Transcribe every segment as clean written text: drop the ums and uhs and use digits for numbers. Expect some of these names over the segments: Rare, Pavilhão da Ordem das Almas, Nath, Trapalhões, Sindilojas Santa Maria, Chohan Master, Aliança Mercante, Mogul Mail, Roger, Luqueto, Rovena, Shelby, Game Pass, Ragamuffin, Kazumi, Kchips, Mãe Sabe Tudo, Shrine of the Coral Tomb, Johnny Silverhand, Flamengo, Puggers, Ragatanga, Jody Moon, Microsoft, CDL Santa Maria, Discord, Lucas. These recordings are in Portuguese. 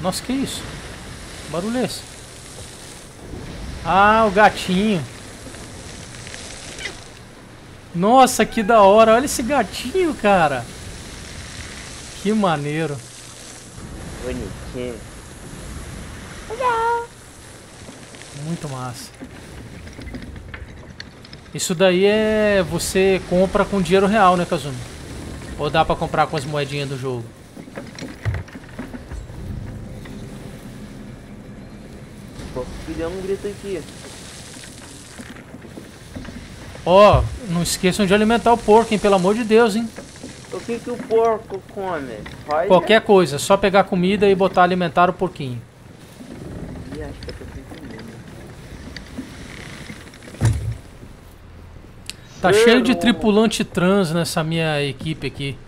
Nossa, que isso? Que barulho é esse? Ah, o gatinho. Nossa, que da hora. Olha esse gatinho, cara. Que maneiro. Bonitinho. Olá. Muito massa. Isso daí é... Você compra com dinheiro real, né, Kazumi? Ou dá pra comprar com as moedinhas do jogo? Pô, deu um grito aqui. Ó, não esqueçam de alimentar o porco, hein? Pelo amor de Deus, hein? O que que o porco come? Olha. Qualquer coisa, só pegar comida e botar alimentar o porquinho. Ih, acho que eu tô sem comida. Tá cheio de tripulante trans nessa minha equipe aqui.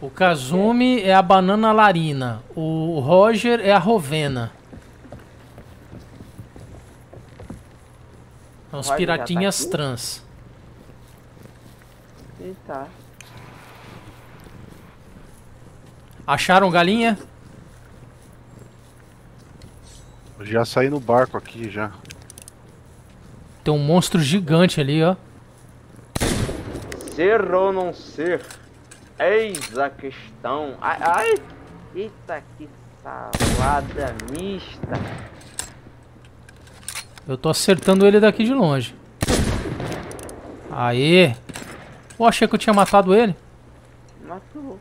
O Kazumi é a banana larina. O Roger é a Rovena. São os piratinhas trans. Eita. Acharam galinha? Já saí no barco aqui, já. Tem um monstro gigante ali, ó. Ser ou não ser? Eis a questão. Ai, ai. Eita, que salada mista. Eu tô acertando ele daqui de longe. Aê. Eu achei que eu tinha matado ele. Matou.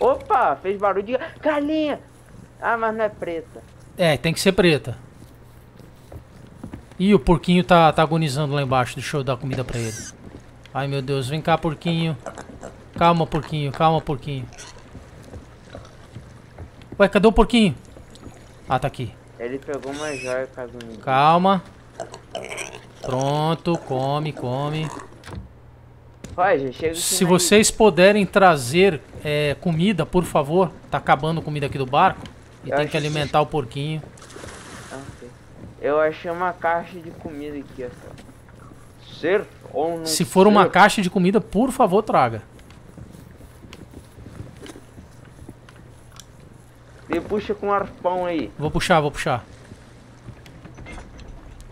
Opa, fez barulho de galinha. Ah, mas não é preta. É, tem que ser preta. Ih, o porquinho tá agonizando lá embaixo. Deixa eu dar comida pra ele. Ai, meu Deus, vem cá, porquinho. Calma, porquinho, calma, porquinho. Ué, cadê o porquinho? Ah, tá aqui. Ele pegou uma joia, Kazumi. Calma. Pronto, come, come. Se vocês puderem trazer comida, por favor. Tá acabando comida aqui do barco. E tem que alimentar o porquinho. Eu achei uma caixa de comida aqui, ó. Ser ou não ser? Se for uma caixa de comida, por favor, traga. E puxa com um arpão aí. Vou puxar, vou puxar.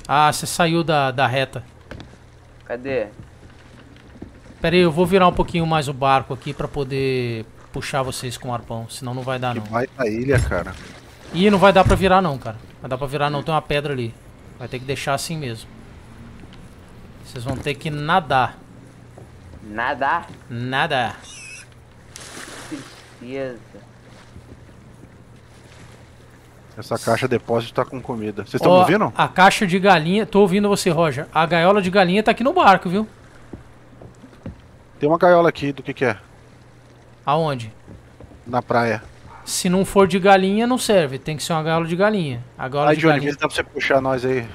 Ah, você saiu da reta. Cadê? Pera aí, eu vou virar um pouquinho mais o barco aqui pra poder puxar vocês com o arpão, senão não vai dar não. Vai pra ilha, cara. Ih, não vai dar pra virar não, cara. Não dá pra virar não, tem uma pedra ali. Vai ter que deixar assim mesmo. Vocês vão ter que nadar. Nadar? Nadar. Tristeza. Essa caixa de depósito tá com comida. Vocês estão ouvindo? A caixa de galinha... Tô ouvindo você, Roger. A gaiola de galinha tá aqui no barco, viu? Tem uma gaiola aqui, do que é? Aonde? Na praia. Se não for de galinha, não serve. Tem que ser uma gaiola de galinha. A gaiola de Johnny, galinha... dá pra você puxar nós aí.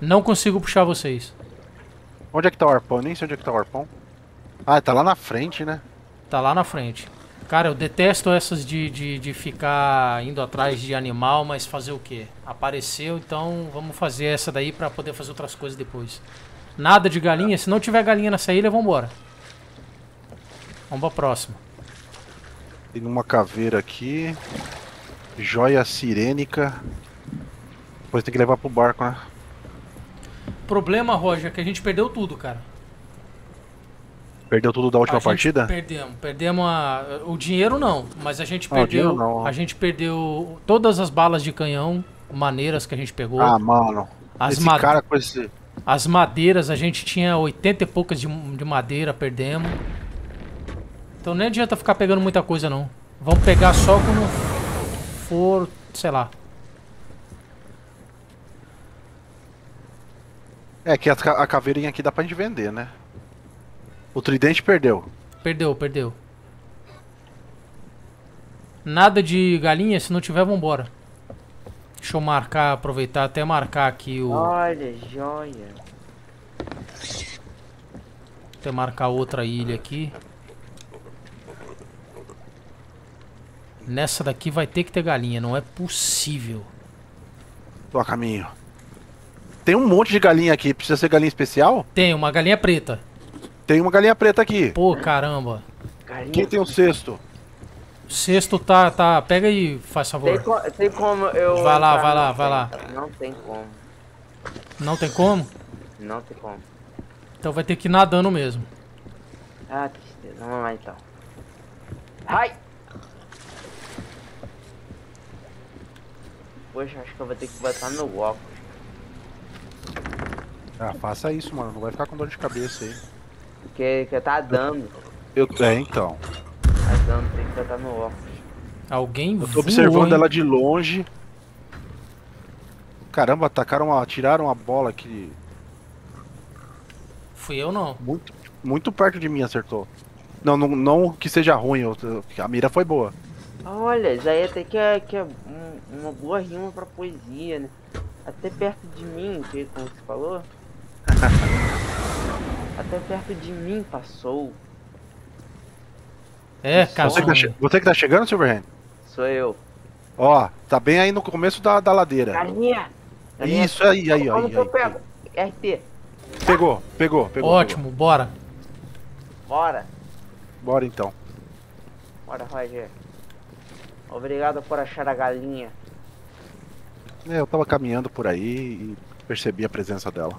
Não consigo puxar vocês. Onde é que tá o arpão? Nem sei onde é que tá o arpão. Ah, tá lá na frente, né? Tá lá na frente. Cara, eu detesto essas de ficar indo atrás de animal, mas fazer o quê? Apareceu, então vamos fazer essa daí pra poder fazer outras coisas depois. Nada de galinha? Se não tiver galinha nessa ilha, vambora. Vamos pra próxima. Tem uma caveira aqui. Joia sirênica. Depois tem que levar pro barco, né? Problema, Roger, é que a gente perdeu tudo, cara. Perdeu tudo da última partida? Perdemos. Perdemos o dinheiro não, mas a gente perdeu. Não. A gente perdeu todas as balas de canhão maneiras que a gente pegou. Ah, mano. As madeiras, a gente tinha 80 e poucas de madeira, perdemos. Então nem adianta ficar pegando muita coisa não. Vamos pegar só quando for, sei lá. É que a caveirinha aqui dá pra gente vender, né? O tridente perdeu. Perdeu, perdeu. Nada de galinha, se não tiver vambora. Deixa eu marcar, aproveitar até marcar aqui o... Olha, joia. Até marcar outra ilha aqui. Nessa daqui vai ter que ter galinha, não é possível. Tô a caminho. Tem um monte de galinha aqui, precisa ser galinha especial? Tem, uma galinha preta. Tem uma galinha preta aqui. Pô, caramba. Galinha... Quem tem o cesto? Sexto tá. Pega aí, faz favor. Tem como eu. Vai lá. Não tem como. Não tem como? Não tem como. Então vai ter que ir nadando mesmo. Ah, tristeza. Vamos lá então. Ai! Poxa, acho que eu vou ter que botar meu óculos. Ah, faça isso, mano. Não vai ficar com dor de cabeça aí. Porque tá dando. Eu tenho, então. Tá dando, tem que botar meu óculos. Alguém voou, eu tô observando, hein? Ela de longe. Caramba, tiraram uma bola aqui. Fui eu, não. Muito perto de mim acertou. Não que seja ruim, a mira foi boa. Olha, já ia ter que é uma boa rima pra poesia, né? Até perto de mim, como você falou? Até perto de mim passou. É, Kazumi. Você que tá chegando, Silverhand? Sou eu. Ó, tá bem aí no começo da ladeira. Carinha. Isso aí. Que eu pego? RT. Pegou. Ótimo, pegou. Bora então. Bora, Roger. Obrigado por achar a galinha. É, eu tava caminhando por aí e percebi a presença dela.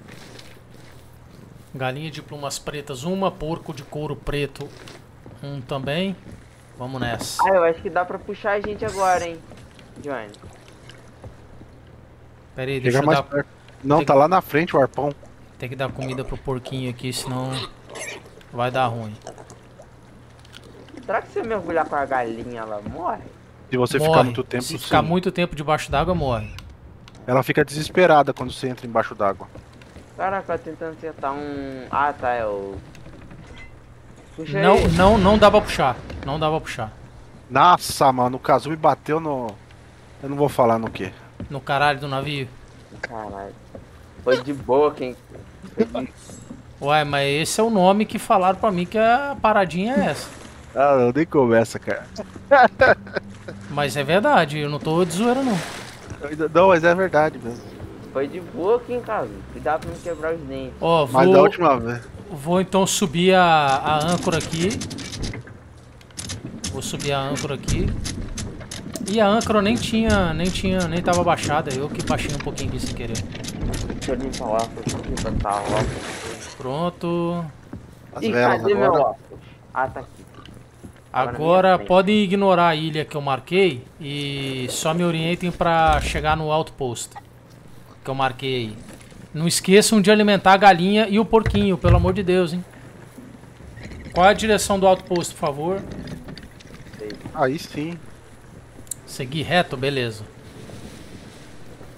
Galinha de plumas pretas, uma. Porco de couro preto, um também. Vamos nessa. Ah, eu acho que dá pra puxar a gente agora, hein, Johnny. Pera aí, deixa eu dar... Perto. Não, tem... tá lá na frente o arpão. Tem que dar comida pro porquinho aqui, senão vai dar ruim. Será que se eu mergulhar com a galinha, ela morre? Se você ficar muito tempo... Se ficar muito tempo debaixo d'água, morre. Ela fica desesperada quando você entra embaixo d'água. Caraca, tentando acertar um... Ah, tá, é o... Puxa não, aí. Não dá pra puxar. Não dá pra puxar. Nossa, mano, o Kazumi bateu no... Eu não vou falar no quê. No caralho do navio. Caralho. Foi de boa, quem... Ué, mas esse é o nome que falaram pra mim que a paradinha é essa. Ah, não, nem começa, cara. Mas é verdade, eu não tô de zoeira, não. Não, mas é verdade mesmo. Foi de boa, quem, cara. Cuidado pra não quebrar os dentes. Ó, mas da última vez. Vou então subir a âncora aqui. Vou subir a âncora aqui. E a âncora nem tava baixada, eu que baixei um pouquinho aqui sem querer. Deixa eu limpar o óculos, levantar o óculos. Pronto. E cadê meu óculos? Ah, tá aqui. Agora podem ignorar a ilha que eu marquei e só me orientem pra chegar no outpost que eu marquei aí. Não esqueçam de alimentar a galinha e o porquinho, pelo amor de Deus, hein. Qual é a direção do outpost, por favor? Aí sim. Seguir reto, beleza.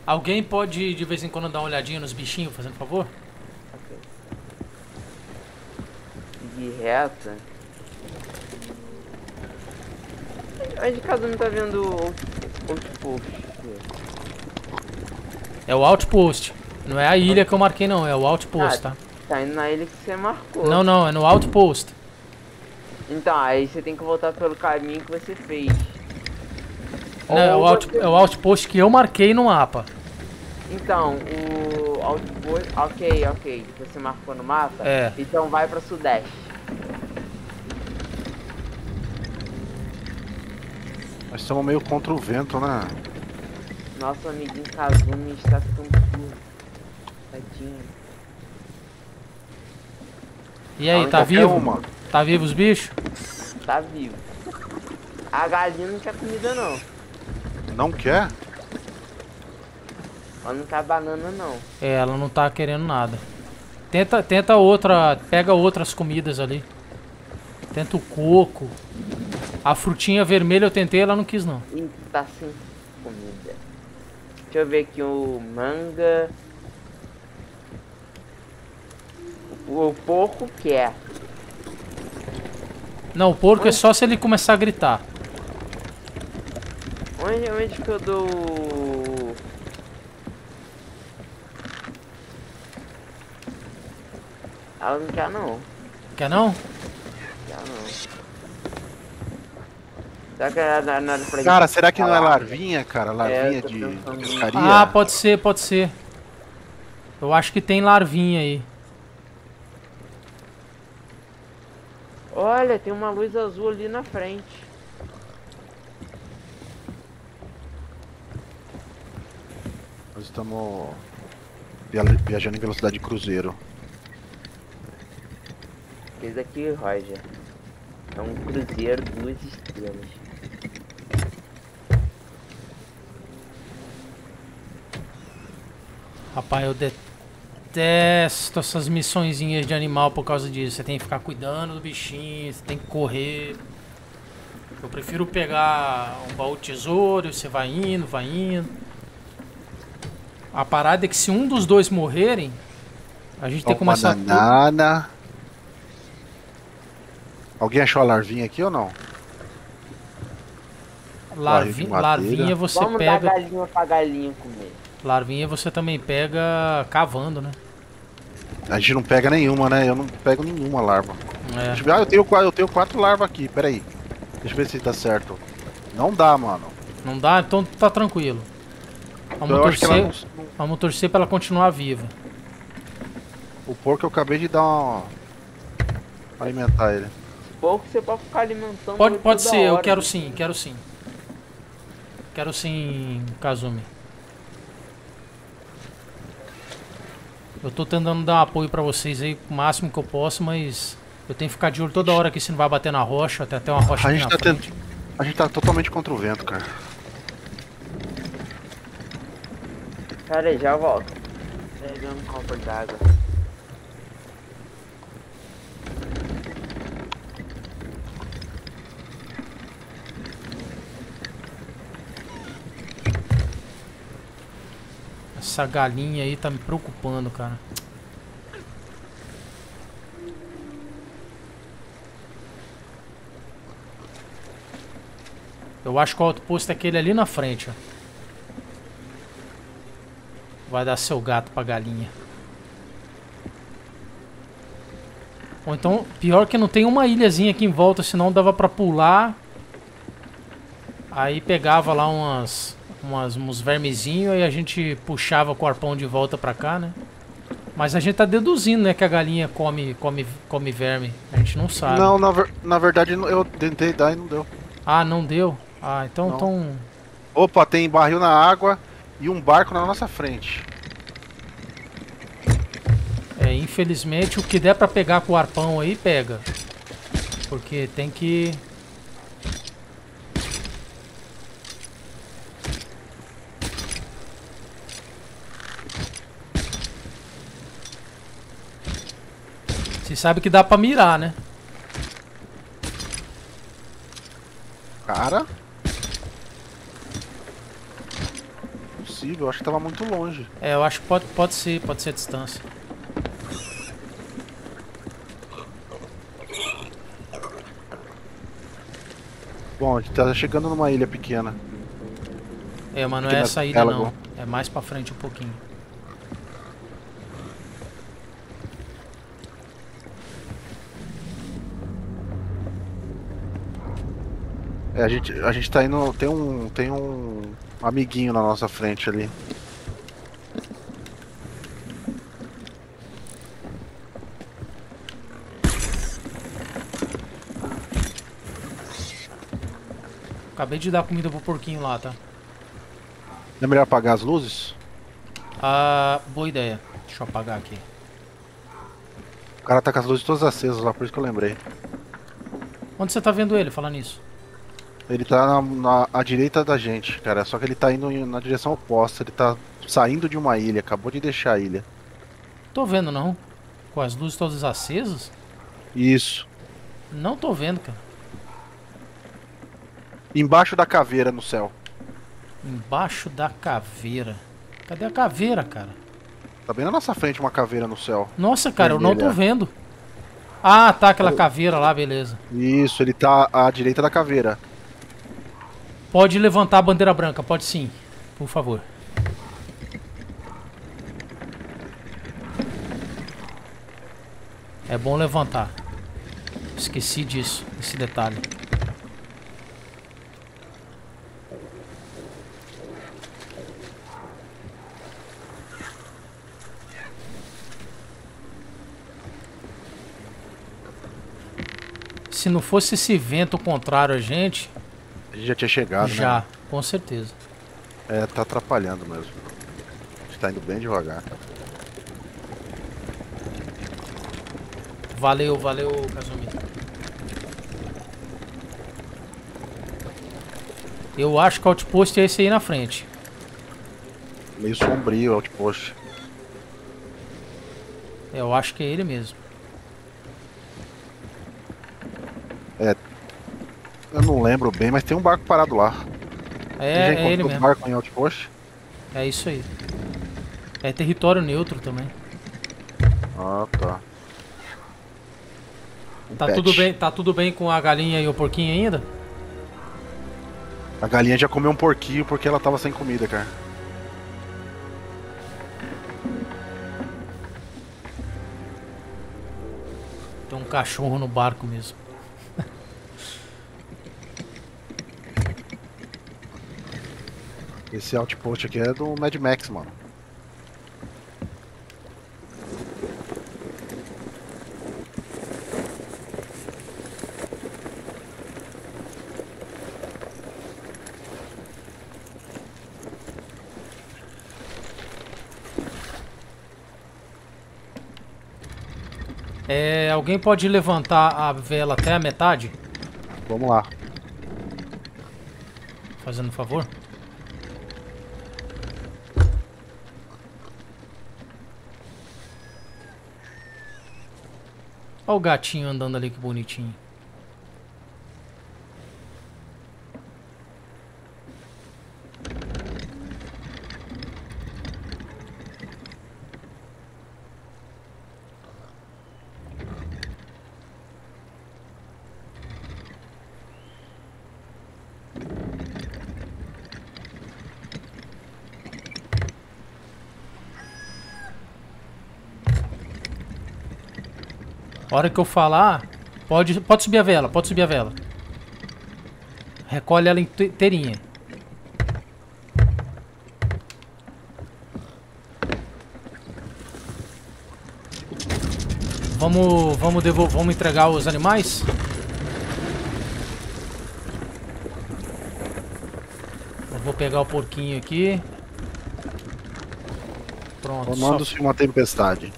Alguém pode de vez em quando dar uma olhadinha nos bichinhos, fazendo favor? Okay. Seguir reto? Onde Kazumi tá vendo o outpost? É o outpost. Não é a ilha que eu marquei, não. É o outpost, tá? Tá indo na ilha que você marcou. Não. É no outpost. Então, aí você tem que voltar pelo caminho que você fez. Não, é o outpost que eu marquei no mapa. Então, o outpost... Ok. Você marcou no mapa? É. Então vai pra sudeste. Nós estamos meio contra o vento, né? Nosso amiguinho Kazumi está ficando duro. Tadinho. E aí, tá vivo? Uma. Tá vivo os bichos? Tá vivo. A galinha não quer comida, não. Não quer? Ela não quer banana, não. É, ela não tá querendo nada. Tenta outra... Pega outras comidas ali. Tenta o coco. A frutinha vermelha eu tentei, ela não quis, não. Ih, tá sem comida. Deixa eu ver aqui o manga. O porco quer. Não, o porco onde? É só se ele começar a gritar. Onde que eu dou... Ela não quer, não. Quer não? Quer não. Será que é nada pra cara, ir? Será que não é larvinha, cara? Larvinha de pescaria? Ah, pode ser. Eu acho que tem larvinha aí. Olha, tem uma luz azul ali na frente. Nós estamos viajando em velocidade de cruzeiro. Esse aqui, Roger, é um cruzeiro 2 estrelas. Rapaz, eu detesto essas missõezinhas de animal por causa disso. Você tem que ficar cuidando do bichinho, você tem que correr. Eu prefiro pegar um baú de tesouro, você vai indo, vai indo. A parada é que se um dos dois morrerem, a gente tem que começar tudo. Alguém achou a larvinha aqui ou não? Larvinha você Vamos pega... Vamos dar galinha pra galinha comer. Larvinha você também pega cavando, né? A gente não pega nenhuma, né? Eu não pego nenhuma larva. É. Deixa eu ver. Ah, eu tenho 4 larvas aqui, peraí. Deixa eu ver se tá certo. Não dá, mano. Não dá? Então tá tranquilo. Vamos torcer pra ela continuar viva. O porco eu acabei de dar uma... alimentar ele. Pouco você pode ficar alimentando. Pode ser, eu quero sim, quero sim. Quero sim, Kazumi. Eu tô tentando dar um apoio pra vocês aí o máximo que eu posso, mas eu tenho que ficar de olho toda hora aqui se não vai bater na rocha, tem até uma rocha aqui na frente. A gente tá totalmente contra o vento, cara. Cara, já volto. Pegando um copo d'água. Essa galinha aí tá me preocupando, cara. Eu acho que o outpost é aquele ali na frente, ó. Vai dar seu gato pra galinha. Ou então, pior que não tem uma ilhazinha aqui em volta, senão dava pra pular. Aí pegava lá uns vermezinhos e a gente puxava com o arpão de volta pra cá, né? Mas a gente tá deduzindo, né, que a galinha come verme. A gente não sabe. Não, na verdade eu tentei dar e não deu. Ah, não deu? Ah, então... Não. Tão... Opa, tem barril na água e um barco na nossa frente. É, infelizmente o que der pra pegar com o arpão aí, pega. Porque tem que... Você sabe que dá pra mirar, né? Cara? Impossível, acho que tava muito longe. É, eu acho que pode ser a distância. Bom, a gente tá chegando numa ilha pequena. É, mas não é essa ilha não. É mais pra frente um pouquinho. É, a gente tá indo, tem um amiguinho na nossa frente ali. Acabei de dar comida pro porquinho lá, tá? É melhor apagar as luzes? Ah, boa ideia. Deixa eu apagar aqui. O cara tá com as luzes todas acesas lá, por isso que eu lembrei. Onde você tá vendo ele, falando nisso? Ele tá à direita da gente, cara, só que ele tá indo na direção oposta, ele tá saindo de uma ilha, acabou de deixar a ilha. Tô vendo não, com as luzes todas acesas? Isso. Não tô vendo, cara. Embaixo da caveira no céu. Embaixo da caveira? Cadê a caveira, cara? Tá bem na nossa frente uma caveira no céu. Nossa, cara, eu não tô vendo. Ah, tá, aquela caveira lá, beleza. Isso, ele tá à direita da caveira. Pode levantar a bandeira branca, pode sim, por favor. É bom levantar. Esqueci disso, esse detalhe. Se não fosse esse vento contrário a gente... A gente já tinha chegado, né? Já, com certeza. É, tá atrapalhando mesmo. gente tá indo bem devagar. Valeu, valeu, Kazumi. Eu acho que o outpost é esse aí na frente. Meio sombrio o outpost. Eu acho que é ele mesmo. É. Eu não lembro bem, mas tem um barco parado lá. É, é ele mesmo. Barco em outpost? É isso aí. É território neutro também. Ah, tá. Tá tudo bem com a galinha e o porquinho ainda? A galinha já comeu um porquinho porque ela tava sem comida, cara. Tem um cachorro no barco mesmo. Esse outpost aqui é do Mad Max, mano. É, alguém pode levantar a vela até a metade? Vamos lá. Fazendo um favor? Olha o gatinho andando ali, que bonitinho. A hora que eu falar, pode subir a vela, pode subir a vela. Recolhe ela inteirinha. Vamos entregar os animais? Eu vou pegar o porquinho aqui. Pronto. Tomando-se uma tempestade.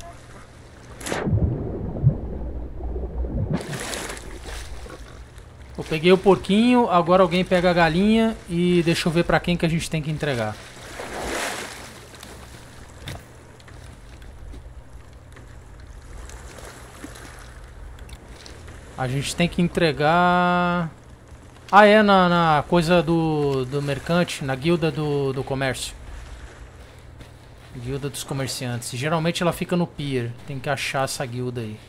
Peguei o porquinho, agora alguém pega a galinha e deixa eu ver pra quem que a gente tem que entregar. A gente tem que entregar... Ah, é, na coisa do mercante, na guilda do comércio. Guilda dos comerciantes. Geralmente ela fica no pier, tem que achar essa guilda aí.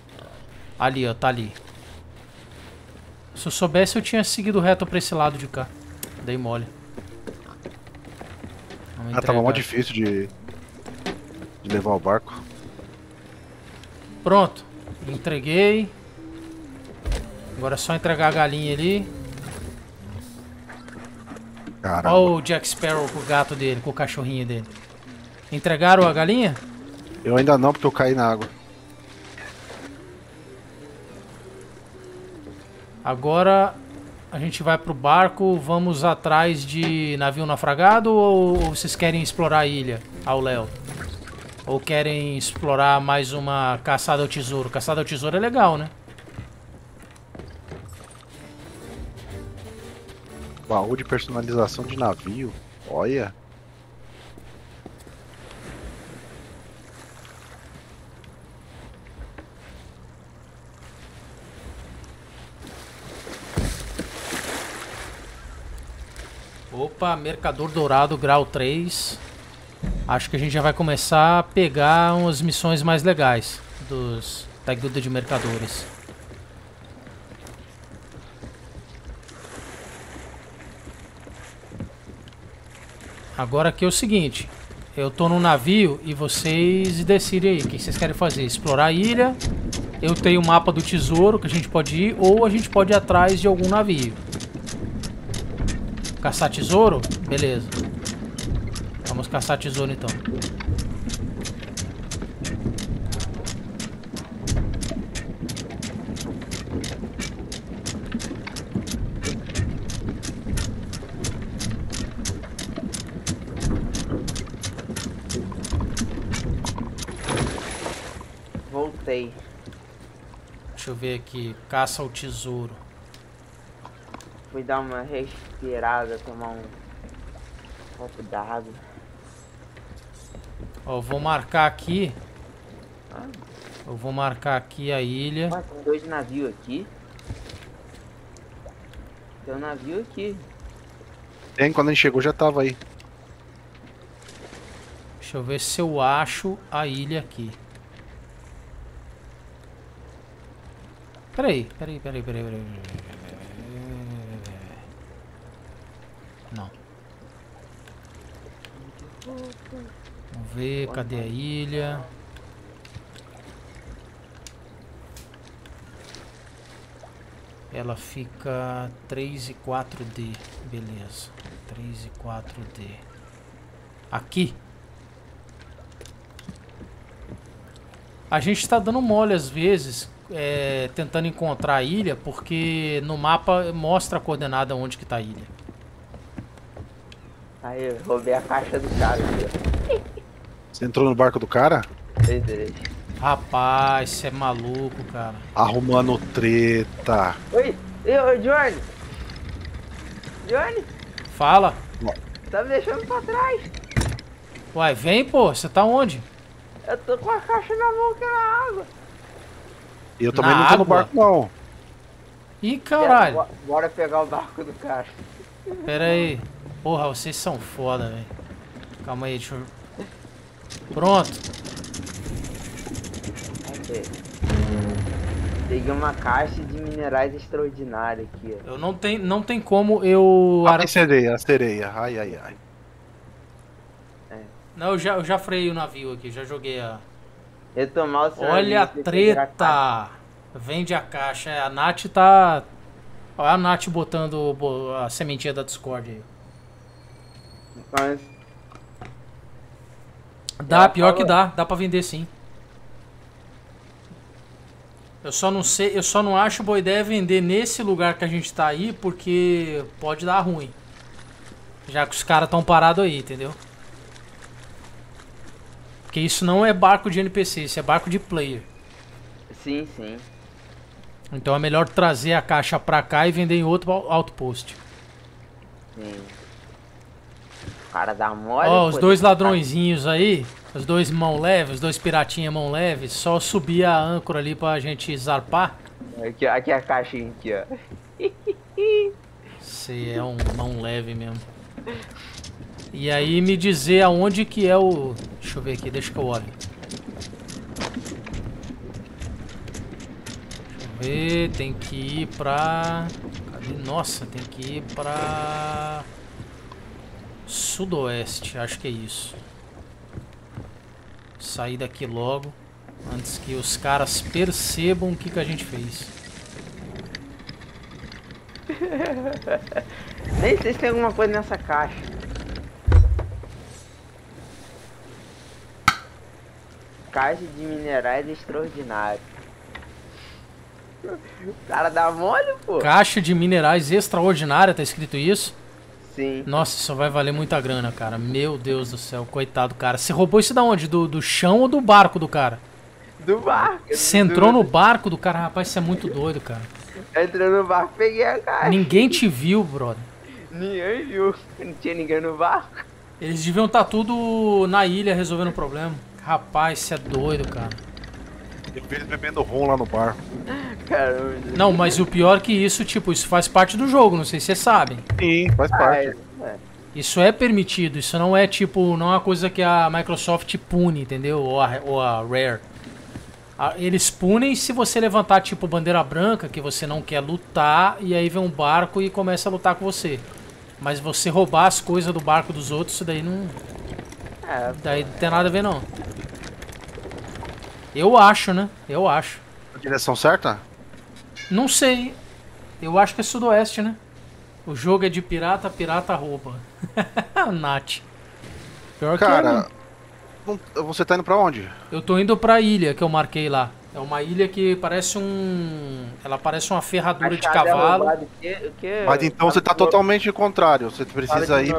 Ali, ó, tá ali. Se eu soubesse, eu tinha seguido reto pra esse lado de cá. Dei mole. Ah, tava mó difícil de levar o barco. Pronto. Entreguei. Agora é só entregar a galinha ali. Caramba. Olha o Jack Sparrow com o gato dele, com o cachorrinho dele. Entregaram a galinha? Eu ainda não, porque eu caí na água. Agora a gente vai pro barco, vamos atrás de navio naufragado, ou vocês querem explorar a ilha ao léu? Ou querem explorar mais uma caçada ao tesouro? Caçada ao tesouro é legal, né? Baú de personalização de navio, olha. Opa, mercador dourado, grau 3. Acho que a gente já vai começar a pegar umas missões mais legais da guilda de mercadores. Agora aqui é o seguinte. Eu tô num navio e vocês decidem aí o que vocês querem fazer. Explorar a ilha. Eu tenho o mapa do tesouro que a gente pode ir, ou a gente pode ir atrás de algum navio. Caçar tesouro? Beleza. Vamos caçar tesouro então. sei. Deixa eu ver aqui. Caça ao tesouro. Fui dar uma respirada, tomar um copo d'água. Ó, eu vou marcar aqui. Eu vou marcar aqui a ilha. Ah, tem dois navios aqui. Tem um navio aqui. Tem, quando a gente chegou já tava aí. Deixa eu ver se eu acho a ilha aqui. Peraí. Não. Vamos ver, cadê a ilha? Ela fica 3 e 4D. Beleza. 3 e 4D. Aqui. A gente tá dando mole às vezes, tentando encontrar a ilha, porque no mapa mostra a coordenada onde que tá a ilha. Aí, eu roubei a caixa do cara. Você entrou no barco do cara? Entendi. Rapaz, você é maluco, cara. Arrumando treta. Oi, Johnny. Johnny? Fala. Tá me deixando pra trás. Uai, vem, pô. Você tá onde? Eu tô com a caixa na mão que é na água. E eu também não tô no barco, não. Ih, caralho. Bora pegar o barco do cara. Pera aí. Porra, vocês são foda, velho. Calma aí, deixa eu... Pronto. Peguei uma caixa de minerais extraordinários aqui. Ó. Eu não tem como eu... Ah, a sereia. Ai. É. Não, eu já freiei o navio aqui, já joguei a... Retomar o seu... Olha a treta! Vende a caixa. A Nath tá... Olha a Nath botando a sementinha da Discord aí. Mas... Dá, pior que dá. Dá pra vender sim. Eu só não acho boa ideia vender nesse lugar que a gente tá aí, porque pode dar ruim. Já que os caras estão parados aí, entendeu? Porque isso não é barco de NPC, isso é barco de player. Sim, sim. Então é melhor trazer a caixa pra cá e vender em outro outpost. Sim. O cara dá mole. Ó, os dois ladrõezinhos aí. Os dois mão leve, os dois piratinha mão leve, só subir a âncora ali pra gente zarpar. Aqui é a caixinha aqui, ó. Você é um mão leve mesmo. E aí me dizer aonde que é o... Deixa eu ver aqui, deixa que eu olho. Deixa eu ver, tem que ir pra... Cadê? Nossa, tem que ir pra... Sudoeste, acho que é isso. Sair daqui logo, antes que os caras percebam o que a gente fez. Nem sei se tem alguma coisa nessa caixa. Caixa de minerais extraordinários. O cara dá mole, pô. Caixa de minerais extraordinária, tá escrito isso? Sim. Nossa, isso vai valer muita grana, cara. Meu Deus do céu, coitado, cara. Você roubou isso da onde? Do chão ou do barco do cara? Do barco. Você entrou no barco do cara? Rapaz, você é muito doido, cara. Entrou no barco, peguei a caixa. Ninguém te viu, brother. Ninguém viu. Não tinha ninguém no barco. Eles deviam estar tudo na ilha resolvendo o problema. Rapaz, você é doido, cara. Eu vi eles bebendo rum lá no bar. Caramba. Não, mas o pior é que isso, tipo, isso faz parte do jogo, não sei se vocês sabem. Sim, faz parte. Isso é permitido, isso não é tipo, não é uma coisa que a Microsoft pune, entendeu? Ou a Rare. Eles punem se você levantar, tipo, bandeira branca, que você não quer lutar, e aí vem um barco e começa a lutar com você. Mas você roubar as coisas do barco dos outros, isso daí não... Daí não tem nada a ver, não. Eu acho, né? Eu acho. A direção certa? Não sei. Eu acho que é sudoeste, né? O jogo é de pirata, pirata rouba. Nath. Pior cara, que eu, você tá indo pra onde? Eu tô indo pra ilha que eu marquei lá. É uma ilha que parece um... Ela parece uma ferradura de cavalo. Que... Mas então você tá totalmente contrário. Você precisa ir...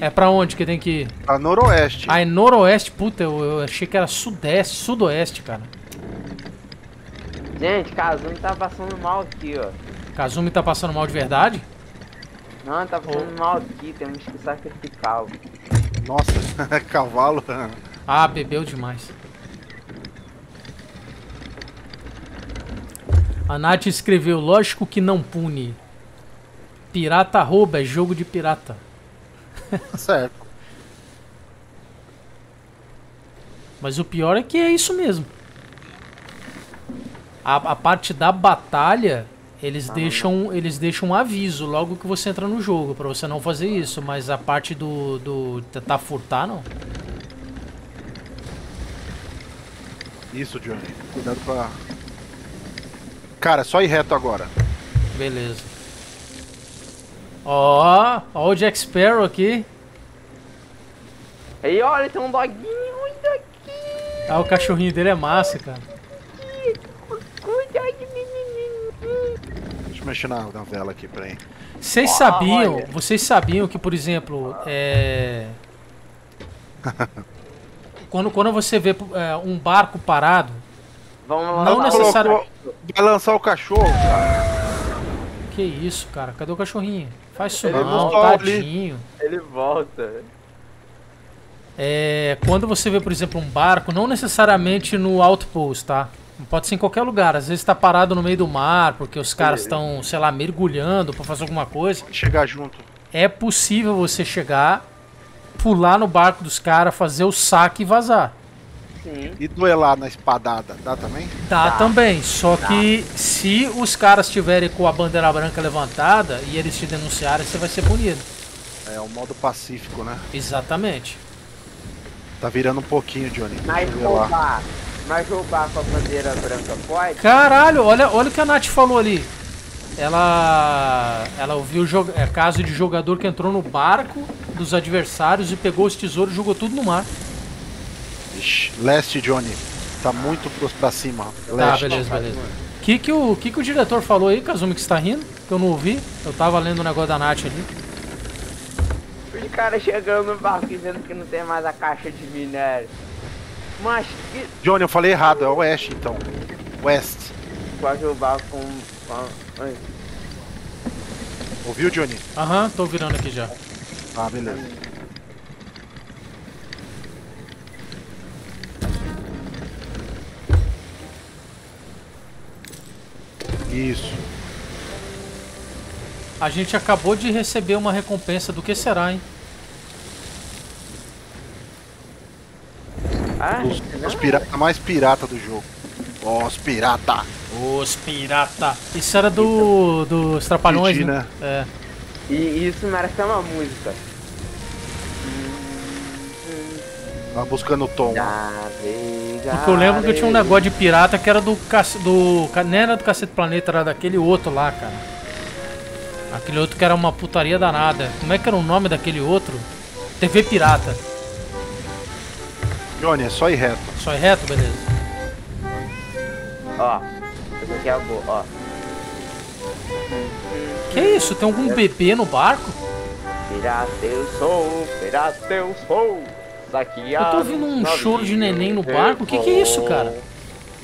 É pra onde que tem que ir? Pra noroeste. Ah, é noroeste? Puta, eu achei que era sudeste, sudoeste, cara. Gente, Kazumi tá passando mal aqui, ó. Kazumi tá passando mal de verdade? Não, ele tá passando mal aqui, temos que sacrificá-lo. Nossa, cavalo. Ah, bebeu demais. A Nath escreveu, lógico que não pune. Pirata rouba, é jogo de pirata. Certo. Mas o pior é que é isso mesmo. A parte da batalha, eles deixam um aviso logo que você entra no jogo, pra você não fazer isso. Mas a parte do tentar furtar, não. Isso, Johnny. Cuidado pra... Cara, só ir reto agora. Beleza. Ó, ó o Jack Sparrow aqui. E olha, tem um doguinho. Ah, o cachorrinho dele é massa, cara. Deixa eu mexer na vela aqui, peraí. Vocês sabiam que, por exemplo, quando você vê um barco parado, não necessariamente... Vai lançar o cachorro, cara. Que isso, cara. Cadê o cachorrinho? Faz isso não, tadinho. Ele volta. Quando você vê, por exemplo, um barco, não necessariamente no outpost, tá? Pode ser em qualquer lugar. Às vezes tá parado no meio do mar, porque os caras estão, sei lá, mergulhando pra fazer alguma coisa. Pode chegar junto. É possível você chegar, pular no barco dos caras, fazer o saque e vazar. Sim. E duelar na espadada, dá também? Dá também, só que se os caras estiverem com a bandeira branca levantada e eles te denunciarem, você vai ser punido. É o modo pacífico, né? Exatamente. Tá virando um pouquinho, Johnny. Mas roubar com a bandeira branca pode? Caralho, olha o que a Nath falou ali. Ela ouviu caso de jogador que entrou no barco dos adversários e pegou os tesouros e jogou tudo no mar. Ixi, leste, Johnny. Tá muito pra cima. Leste. Tá, beleza, beleza. Que o diretor falou aí, Kazumi, que você tá rindo? Que eu não ouvi. Eu tava lendo o negócio da Nath ali. Os caras chegando no barco dizendo que não tem mais a caixa de minério. Mas que... Johnny, eu falei errado, é oeste então. West. Quase o barco com... Ai. Ouviu, Johnny? Aham, tô virando aqui já. Ah, beleza. Isso. A gente acabou de receber uma recompensa, do que será, hein? Ah, os pirata mais pirata do jogo. Os pirata! Os pirata! Isso era dos Trapalhões, né? É. E isso merece uma música. Tá buscando o tom. Porque eu lembro que eu tinha um negócio de pirata que era não era do Cacete Planeta, era daquele outro lá, cara. Aquele outro que era uma putaria danada. Como é que era o nome daquele outro? TV Pirata. Johnny, é só ir reto. Só ir reto, beleza. Ó, esse aqui é a boa, ó. Que isso? Tem algum bebê no barco? Pirata eu sou, saqueado. Eu tô ouvindo um choro de neném no barco? O que é isso, cara?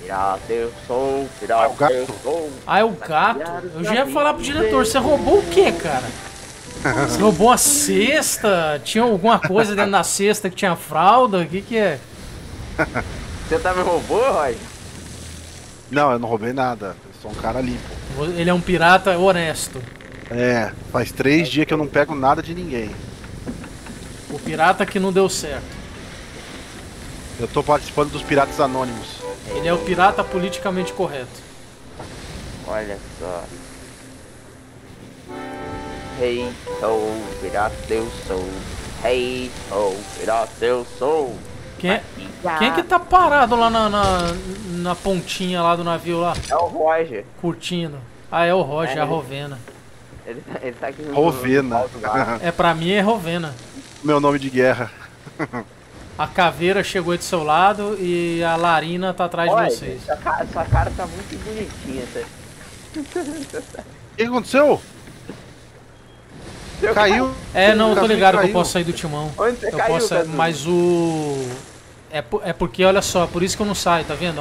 Pirata eu sou. Ah, é o gato? Eu já ia falar pro diretor, você roubou o que, cara? Você roubou uma cesta? Tinha alguma coisa dentro da cesta que tinha fralda? O que é? Você também roubou, Roy? Não, eu não roubei nada. Eu sou um cara limpo. Ele é um pirata honesto. É, faz 3 dias que eu não pego nada de ninguém. O pirata que não deu certo. Eu tô participando dos Piratas Anônimos. Ele é o pirata politicamente correto. Olha só. Hey, oh, pirata eu sou. Hey, oh, pirata eu sou. Quem é que tá parado lá na pontinha lá do navio lá? É o Roger. Curtindo. Ah, é o Roger, a Rovena. Ele tá aqui no Rovena. Pra mim é Rovena. Meu nome de guerra. A caveira chegou aí do seu lado e a Larina tá atrás de vocês. Sua cara tá muito bonitinha. Tá? O que aconteceu? Caiu? Não, eu tô ligado que eu posso sair do timão. Onde você caiu, Mas o... É porque, olha só, por isso que eu não saio, tá vendo?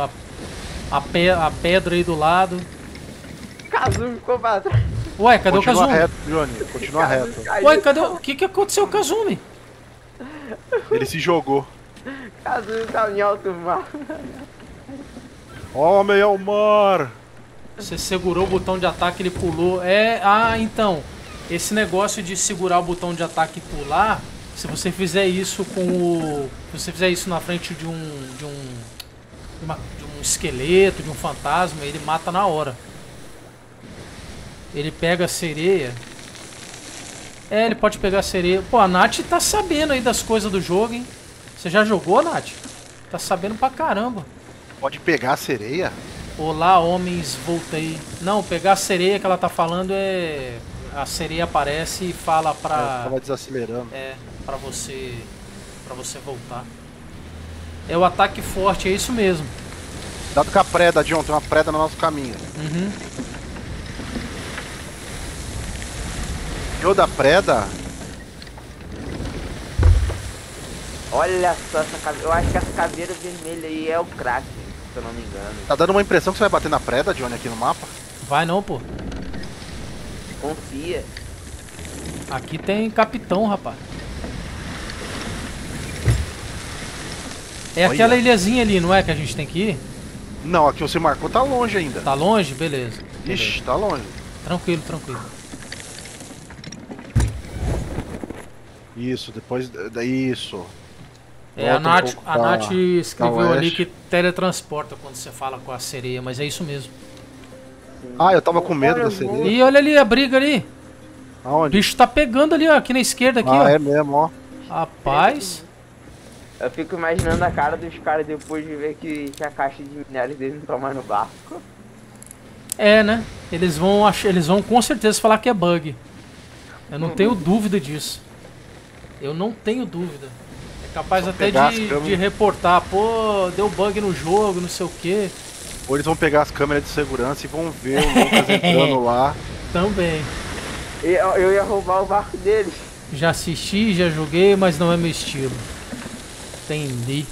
a pedra aí do lado. Kazumi ficou pra trás. Ué, cadê o Kazumi? Continua reto, Johnny. Continua reto. Ué, cadê o... que aconteceu com o Kazumi? Ele se jogou. Kazumi tá em alto mar. Homem ao mar! Você segurou o botão de ataque, ele pulou. É, ah, então. Esse negócio de segurar o botão de ataque e pular, se você fizer isso com o... Se você fizer isso na frente de um esqueleto, de um fantasma, ele mata na hora. Ele pega a sereia. É, ele pode pegar a sereia. Pô, a Nath tá sabendo aí das coisas do jogo, hein? Você já jogou, Nath? Tá sabendo pra caramba. Pode pegar a sereia? Olá, homens, voltei. Não, pegar a sereia que ela tá falando é... A sereia aparece e fala pra... Tava desacelerando. É, pra você voltar. É o ataque forte, é isso mesmo. Cuidado com a preda, John. Tem uma preda no nosso caminho. Uhum. Eu da preda? Olha só essa caveira. Eu acho que essa caveira vermelha aí é o crack, se eu não me engano. Tá dando uma impressão que você vai bater na preda, Johnny, aqui no mapa? Vai não, pô. Confia. Aqui tem capitão, rapaz. É. Olha, aquela ilhazinha ali, não é que a gente tem que ir? Não, a que você marcou tá longe ainda. Tá longe? Beleza. Ixi, tá longe. Tranquilo, tranquilo. Isso, depois daí isso. É, a Nath escreveu ali que teletransporta quando você fala com a sereia, mas é isso mesmo. Ah, eu tava com medo da sereia. E olha ali a briga ali. Aonde? O bicho tá pegando ali, ó, aqui na esquerda aqui, ó. Ah, é mesmo, ó. Rapaz. Eu fico imaginando a cara dos caras depois de ver que a caixa de minérios deles não tá mais no barco. É, né? Eles vão com certeza falar que é bug. Eu não tenho dúvida disso. Eu não tenho dúvida. É capaz até de reportar. Pô, deu bug no jogo, não sei o quê. Ou eles vão pegar as câmeras de segurança e vão ver o Lucas entrando lá. Também. Eu ia roubar o barco deles. Já assisti, já joguei, mas não é meu estilo. Entendi.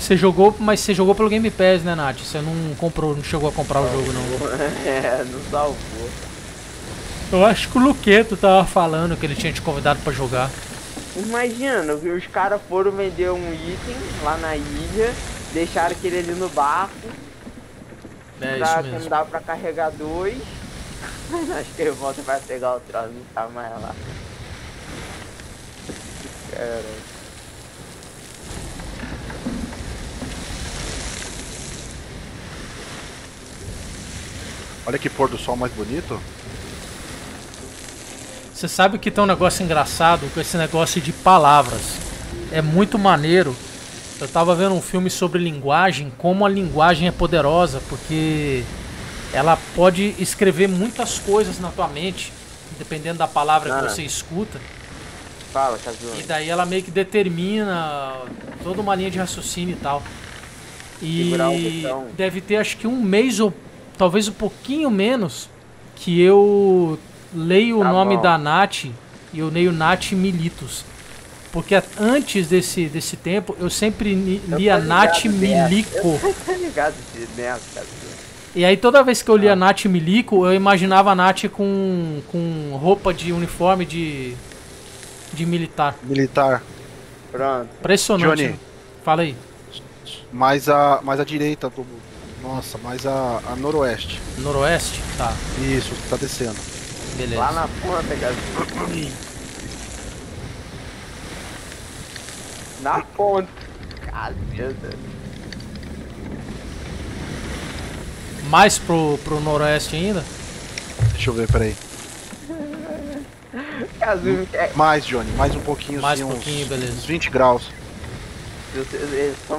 Você jogou, mas você jogou pelo Game Pass, né, Nath? Você não comprou, não chegou a comprar o jogo, não. É, não salvou. Eu acho que o Luqueto tava falando que ele tinha te convidado pra jogar. Imagina, viu? Os caras foram vender um item lá na ilha, deixaram aquele ali no barco. É isso mesmo. Não dá pra carregar dois. Mas acho que ele volta pra pegar o troço, não tá mais lá. Caramba. Olha que pôr do sol mais bonito. Você sabe que tem um negócio engraçado com esse negócio de palavras. É muito maneiro. Eu tava vendo um filme sobre linguagem, como a linguagem é poderosa, porque ela pode escrever muitas coisas na tua mente, dependendo da palavra que você escuta. Fala, Kazumi. E daí ela meio que determina toda uma linha de raciocínio e tal. E deve ter acho que um mês ou talvez um pouquinho menos que eu leio o nome da Nath e eu leio Nath Militos. Porque antes desse tempo eu sempre lia Nath Milico. Eu tô ligado de merda, cara. E aí toda vez que eu lia Nath Milico, eu imaginava a Nath com roupa de uniforme de militar. Militar. Pronto. Impressionante. Johnny, fala aí. Mais à direita do... Nossa, mas a noroeste. Noroeste? Tá. Isso, tá descendo. Beleza. Lá na porra, pegar. Na ponta. Cadê? Mais pro noroeste ainda? Deixa eu ver, peraí. Mais, Johnny, mais um pouquinho. Mais um pouquinho, beleza. Uns 20 graus.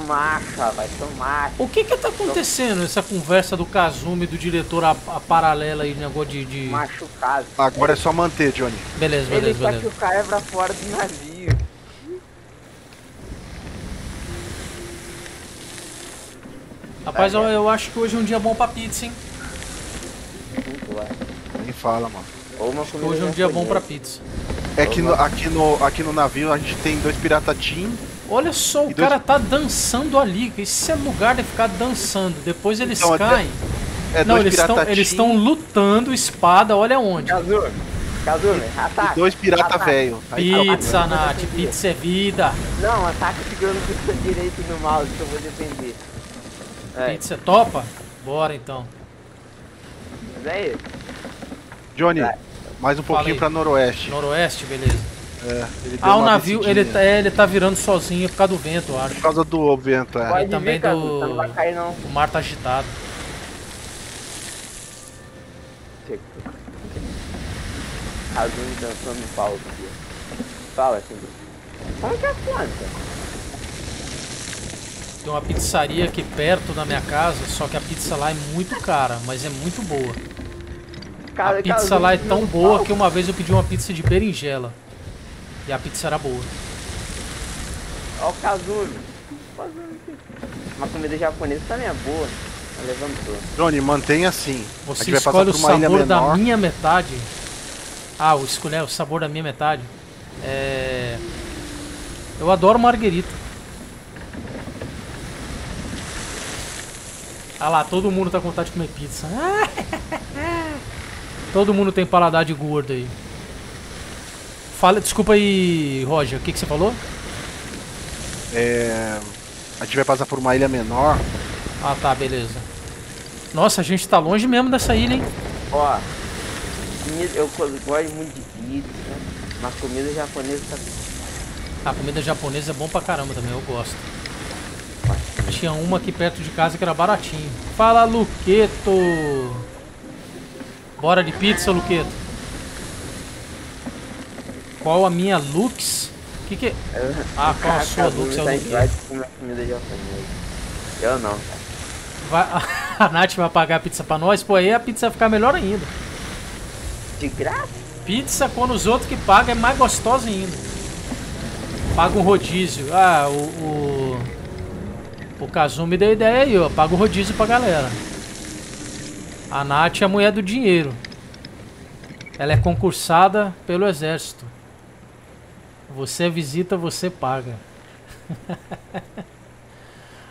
Vai tomar. O que tá acontecendo essa conversa do Kazumi, do diretor, a paralela aí, negócio de... Machucado. Agora é só manter, Johnny. Beleza, beleza, beleza. Ele só que o cara é pra fora do navio. Rapaz, eu acho que hoje é um dia bom pra pizza, hein? Nem fala, mano. Acho que hoje é um dia bom pra pizza. É que aqui no navio a gente tem dois pirata team. Olha só, o cara tá dançando ali. Esse é lugar de ficar dançando. Depois eles então, caem. É, não, eles estão lutando, espada, olha onde. Kazumi, ataque. Dois pirata velho. Pizza, Nath, pizza é vida. Não, ataque segurando o botão direito no mouse que eu vou defender. É. Pizza, topa? Bora então. Mas é isso. Johnny, mais um pouquinho pra noroeste. Noroeste, beleza. É, ele o navio, ele tá virando sozinho por causa do vento, eu acho. Por causa do vento, é. Pode e também vir, do... Não vai cair, não. O mar tá agitado. Kazumi dançando no pau aqui. Fala, Kazumi. Como que é a planta? Tem uma pizzaria aqui perto da minha casa, só que a pizza lá é muito cara, mas é muito boa. A pizza lá é tão boa que uma vez eu pedi uma pizza de berinjela. E a pizza era boa. Olha o Kazumi. Uma comida japonesa também é boa. Levantou. Johnny, mantenha assim. Você escolhe o sabor da minha metade. Ah, eu escolhi o sabor da minha metade. É... Eu adoro marguerita. Ah lá, todo mundo tá com vontade de comer pizza. Todo mundo tem paladar de gordo aí. Fala, desculpa aí, Roger, o que, que você falou? É... A gente vai passar por uma ilha menor. Ah tá, beleza. Nossa, a gente tá longe mesmo dessa ilha, hein? Ó, eu gosto muito de pizza, mas comida japonesa tá... Ah, comida japonesa é bom pra caramba também, eu gosto. Tinha uma aqui perto de casa que era baratinho. Fala, Luqueto! Bora de pizza, Luqueto. Qual a minha Lux? Que é? Ah, qual a sua Lux? É o Luqueto. Eu não, cara. A Nath vai pagar a pizza pra nós, pô, aí a pizza vai ficar melhor ainda. De graça? Pizza quando os outros que pagam é mais gostosa ainda. Paga um rodízio. Ah, o Kazumi deu ideia aí, ó. Paga o rodízio pra galera. A Nath é a mulher do dinheiro. Ela é concursada pelo exército. Você visita, você paga.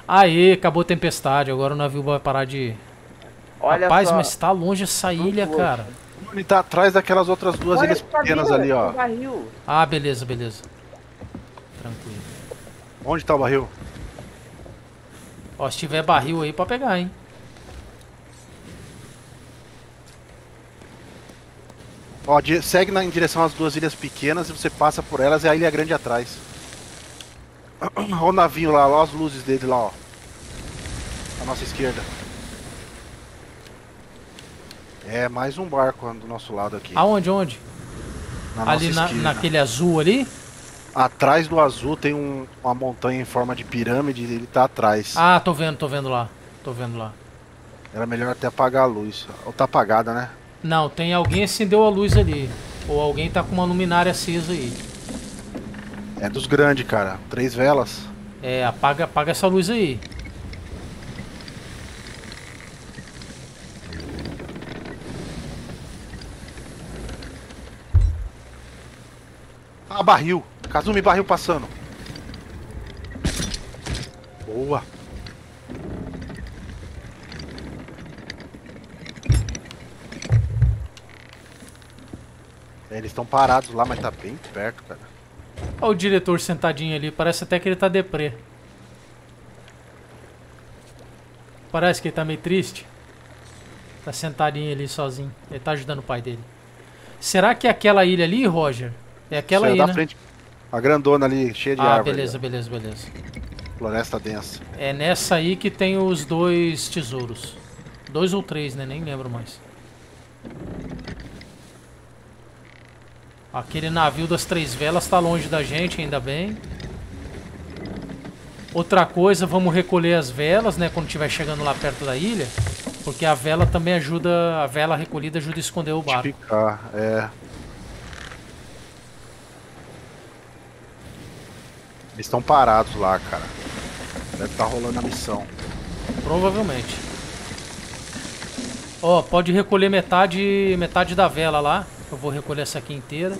Aê, acabou a tempestade. Agora o navio vai parar de... Olha rapaz, só. Mas tá longe essa ilha, muito cara. Ele tá atrás daquelas outras duas ilhas pequenas ali, ó. Ah, beleza, beleza. Tranquilo. Onde tá o barril? Ó, se tiver barril aí pra pegar, hein. Ó, segue em direção às duas ilhas pequenas e você passa por elas e a ilha grande atrás. Olha o navio lá, olha as luzes dele lá, ó. À nossa esquerda. É, mais um barco do nosso lado aqui. Aonde, onde? Ali naquele azul ali? Atrás do azul tem uma montanha em forma de pirâmide e ele tá atrás. Ah, tô vendo lá. Tô vendo lá. Era melhor até apagar a luz. Ou tá apagada, né? Não, tem alguém acendeu a luz ali. Ou alguém tá com uma luminária acesa aí. É dos grandes, cara. 3 velas. É, apaga essa luz aí. Ah, barril. Kazumi, barril passando. Boa. É, eles estão parados lá, mas tá bem perto, cara. Olha o diretor sentadinho ali, parece até que ele tá deprê. Parece que ele tá meio triste. Tá sentadinho ali sozinho. Ele tá ajudando o pai dele. Será que é aquela ilha ali, Roger? É aquela ilha, né? Frente, a grandona ali, cheia de árvore. Ah, beleza, beleza, beleza. Floresta densa. É nessa aí que tem os 2 tesouros. 2 ou 3, né? Nem lembro mais. Aquele navio das 3 velas tá longe da gente, ainda bem. Outra coisa, vamos recolher as velas, né, quando estiver chegando lá perto da ilha. Porque a vela também ajuda, a vela recolhida ajuda a esconder o barco. Ficar, é. Eles estão parados lá, cara. Deve estar rolando a missão. Provavelmente. Ó, pode recolher metade da vela lá. Eu vou recolher essa aqui inteira.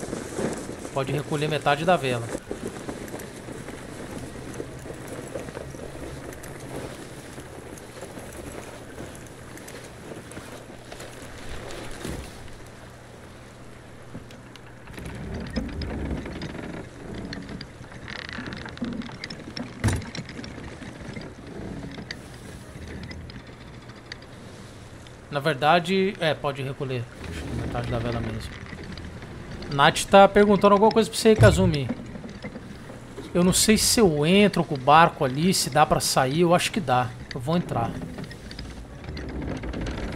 Pode recolher metade da vela. Na verdade, é, pode recolher. Metade da vela mesmo. Nath tá perguntando alguma coisa pra você, Kazumi. Eu não sei se eu entro com o barco ali, se dá pra sair. Eu acho que dá. Eu vou entrar.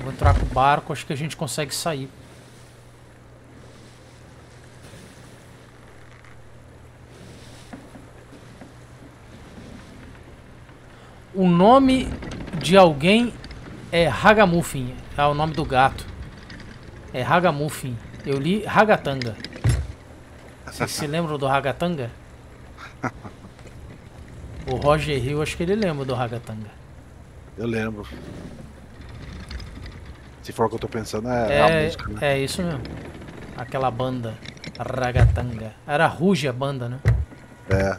Vou entrar com o barco, acho que a gente consegue sair. O nome de alguém é Ragamuffin, é o nome do gato. É Ragamuffin. Eu li Ragatanga. Vocês se lembram do Ragatanga? O Roger Hill, acho que ele lembra do Ragatanga. Eu lembro. Se for o que eu tô pensando, é a música, né? É isso mesmo. Aquela banda, Ragatanga. Era Ruge a banda, né? É.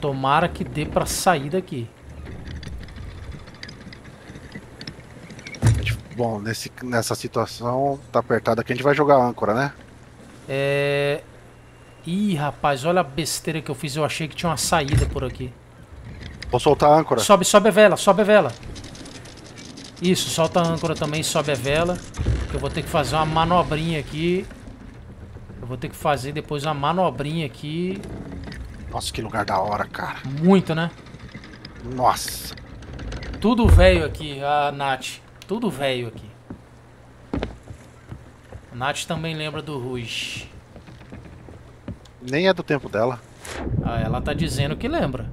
Tomara que dê pra sair daqui. Bom, nessa situação tá apertada que a gente vai jogar âncora, né? É... Ih, rapaz, olha a besteira que eu fiz. Eu achei que tinha uma saída por aqui. Vou soltar a âncora. Sobe a vela, sobe a vela. Isso, solta a âncora também, sobe a vela. Eu vou ter que fazer uma manobrinha aqui. Eu vou ter que fazer depois uma manobrinha aqui. Nossa, que lugar da hora, cara. Muito, né? Nossa. Tudo velho aqui, a Nath. Tudo velho aqui. A Nath também lembra do Ruge. Nem é do tempo dela. Ah, ela tá dizendo que lembra.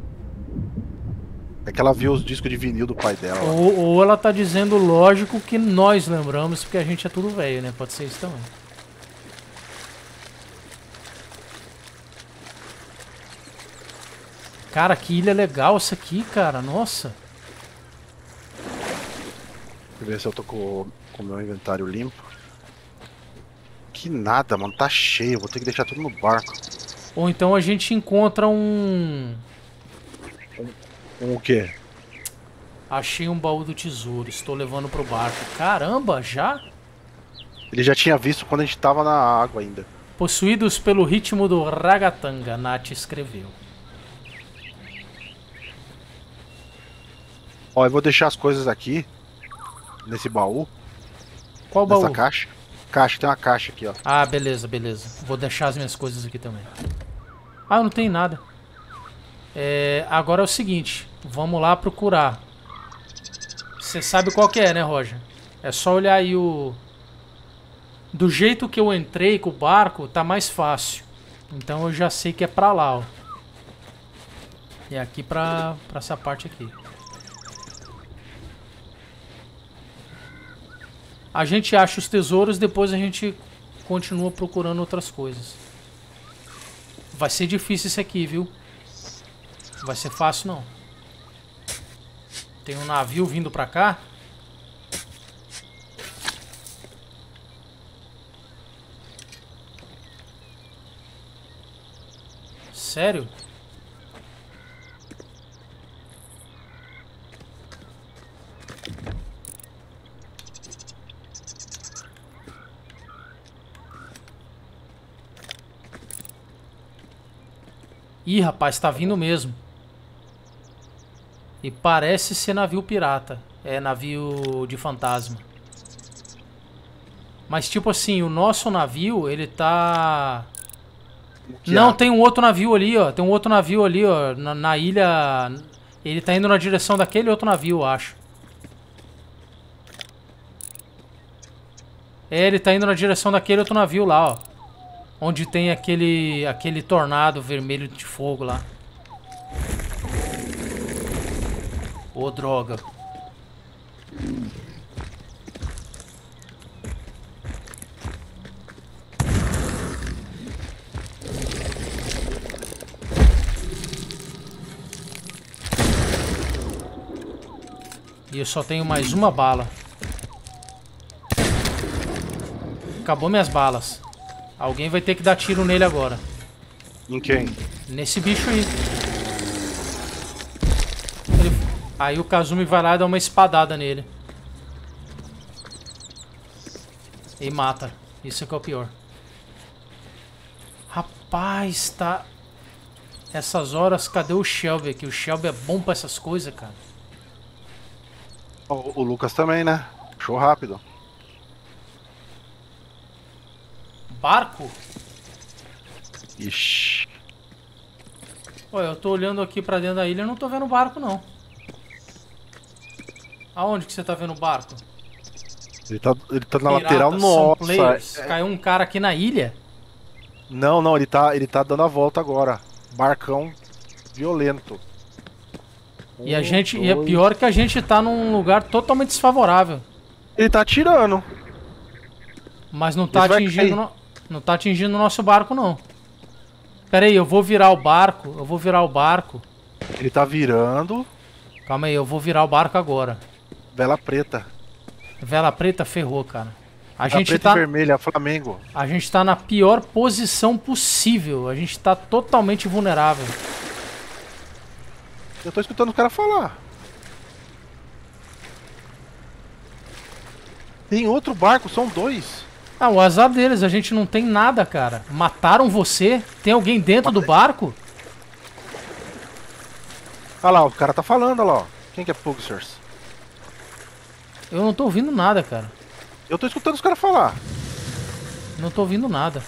É que ela viu os discos de vinil do pai dela. Ou ela tá dizendo, lógico, que nós lembramos, porque a gente é tudo velho, né? Pode ser isso também. Cara, que ilha legal essa aqui, cara. Nossa. Deixa eu ver se eu tô com o meu inventário limpo. Que nada, mano. Tá cheio. Vou ter que deixar tudo no barco. Ou então a gente encontra um... Um o quê? Achei um baú do tesouro. Estou levando pro barco. Caramba, já? Ele já tinha visto quando a gente tava na água ainda. Possuídos pelo ritmo do Ragatanga, Nath escreveu. Ó, eu vou deixar as coisas aqui, nesse baú. Qual baú? Nessa caixa. Caixa, tem uma caixa aqui, ó. Ah, beleza, beleza. Vou deixar as minhas coisas aqui também. Ah, não tem nada. É, agora é o seguinte, vamos lá procurar. Você sabe qual que é, né, Roger? É só olhar aí o... Do jeito que eu entrei com o barco, tá mais fácil. Então eu já sei que é pra lá, ó. E aqui pra essa parte aqui. A gente acha os tesouros, depois a gente continua procurando outras coisas. Vai ser difícil isso aqui, viu? Não vai ser fácil, não. Tem um navio vindo pra cá. Sério? Ih, rapaz, tá vindo mesmo. E parece ser navio pirata. É navio de fantasma. Mas tipo assim, o nosso navio, ele tá... Não, tem um outro navio ali, ó. Tem um outro navio ali, ó. Na ilha... Ele tá indo na direção daquele outro navio, eu acho. É, ele tá indo na direção daquele outro navio lá, ó. Onde tem aquele tornado vermelho de fogo lá. Ô, droga. E eu só tenho mais uma bala. Acabou minhas balas. Alguém vai ter que dar tiro nele agora. Em quem? Nesse bicho aí. Aí o Kazumi vai lá e dá uma espadada nele. E mata. Isso é que é o pior. Rapaz, tá... Essas horas, cadê o Shelby aqui? O Shelby é bom pra essas coisas, cara. O Lucas também, né? Show rápido. Barco? Ixi. Olha, eu tô olhando aqui pra dentro da ilha e não tô vendo barco, não. Aonde que você tá vendo o barco? Ele tá na lateral, nossa. Caiu um cara aqui na ilha? Não, não, ele tá dando a volta agora. Barcão violento. E a gente, e é pior que a gente tá num lugar totalmente desfavorável. Ele tá atirando. Mas não tá atingindo, não tá atingindo o nosso barco, não. Pera aí, eu vou virar o barco, eu vou virar o barco. Ele tá virando. Calma aí, eu vou virar o barco agora. Vela preta. Vela preta ferrou, cara. A gente preta tá... e vermelha, Flamengo. A gente tá na pior posição possível. A gente tá totalmente vulnerável. Eu tô escutando o cara falar. Tem outro barco, são dois. Ah, o azar deles, a gente não tem nada, cara. Mataram você? Tem alguém dentro do barco? Olha lá, o cara tá falando, olha lá, ó. Quem que é Puggers? Eu não tô ouvindo nada, cara. Eu tô escutando os caras falar. Não tô ouvindo nada.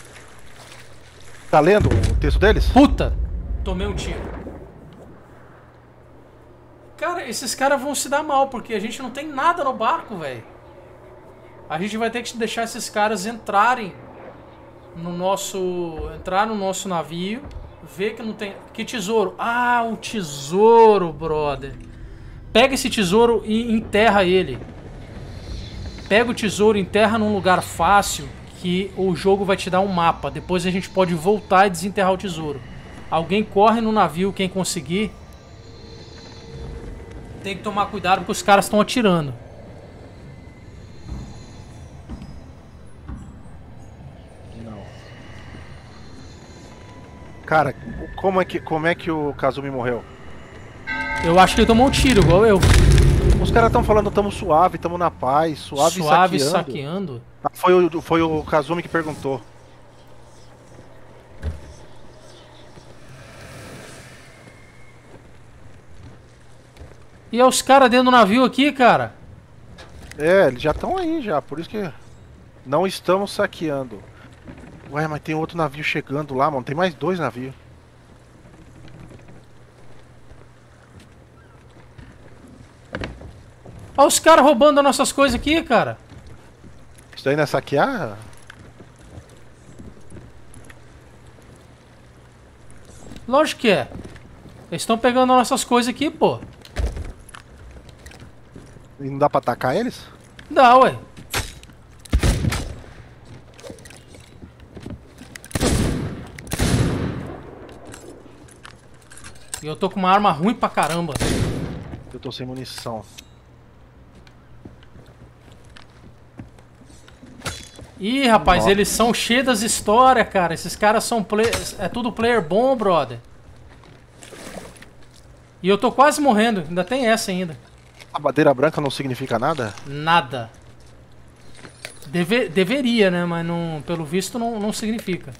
Tá lendo o texto deles? Puta! Tomei um tiro. Cara, esses caras vão se dar mal, porque a gente não tem nada no barco, velho. A gente vai ter que deixar esses caras entrarem no nosso... entrar no nosso navio... Ver que não tem... Que tesouro? Ah, o tesouro, brother. Pega esse tesouro e enterra ele. Pega o tesouro e enterra num lugar fácil, que o jogo vai te dar um mapa. Depois a gente pode voltar e desenterrar o tesouro. Alguém corre no navio, quem conseguir. Tem que tomar cuidado porque os caras estão atirando. Cara, como é que o Kazumi morreu? Eu acho que ele tomou um tiro, igual eu. Os caras estão falando, tamo suave, tamo na paz, suave saqueando. Ah, foi o Kazumi que perguntou. E é os caras dentro do navio aqui, cara? É, eles já estão aí, já, por isso que não estamos saqueando. Ué, mas tem outro navio chegando lá, mano. Tem mais dois navios. Olha os caras roubando as nossas coisas aqui, cara. Isso daí não é saquear? Lógico que é. Eles estão pegando as nossas coisas aqui, pô. E não dá pra atacar eles? Dá, ué. E eu tô com uma arma ruim pra caramba. Eu tô sem munição. Ih, rapaz, nossa. Eles são cheios das histórias, cara. Esses caras são players. É tudo player bom, brother. E eu tô quase morrendo. Ainda tem essa ainda. A bandeira branca não significa nada? Nada. Deveria, né? Mas não, pelo visto não significa.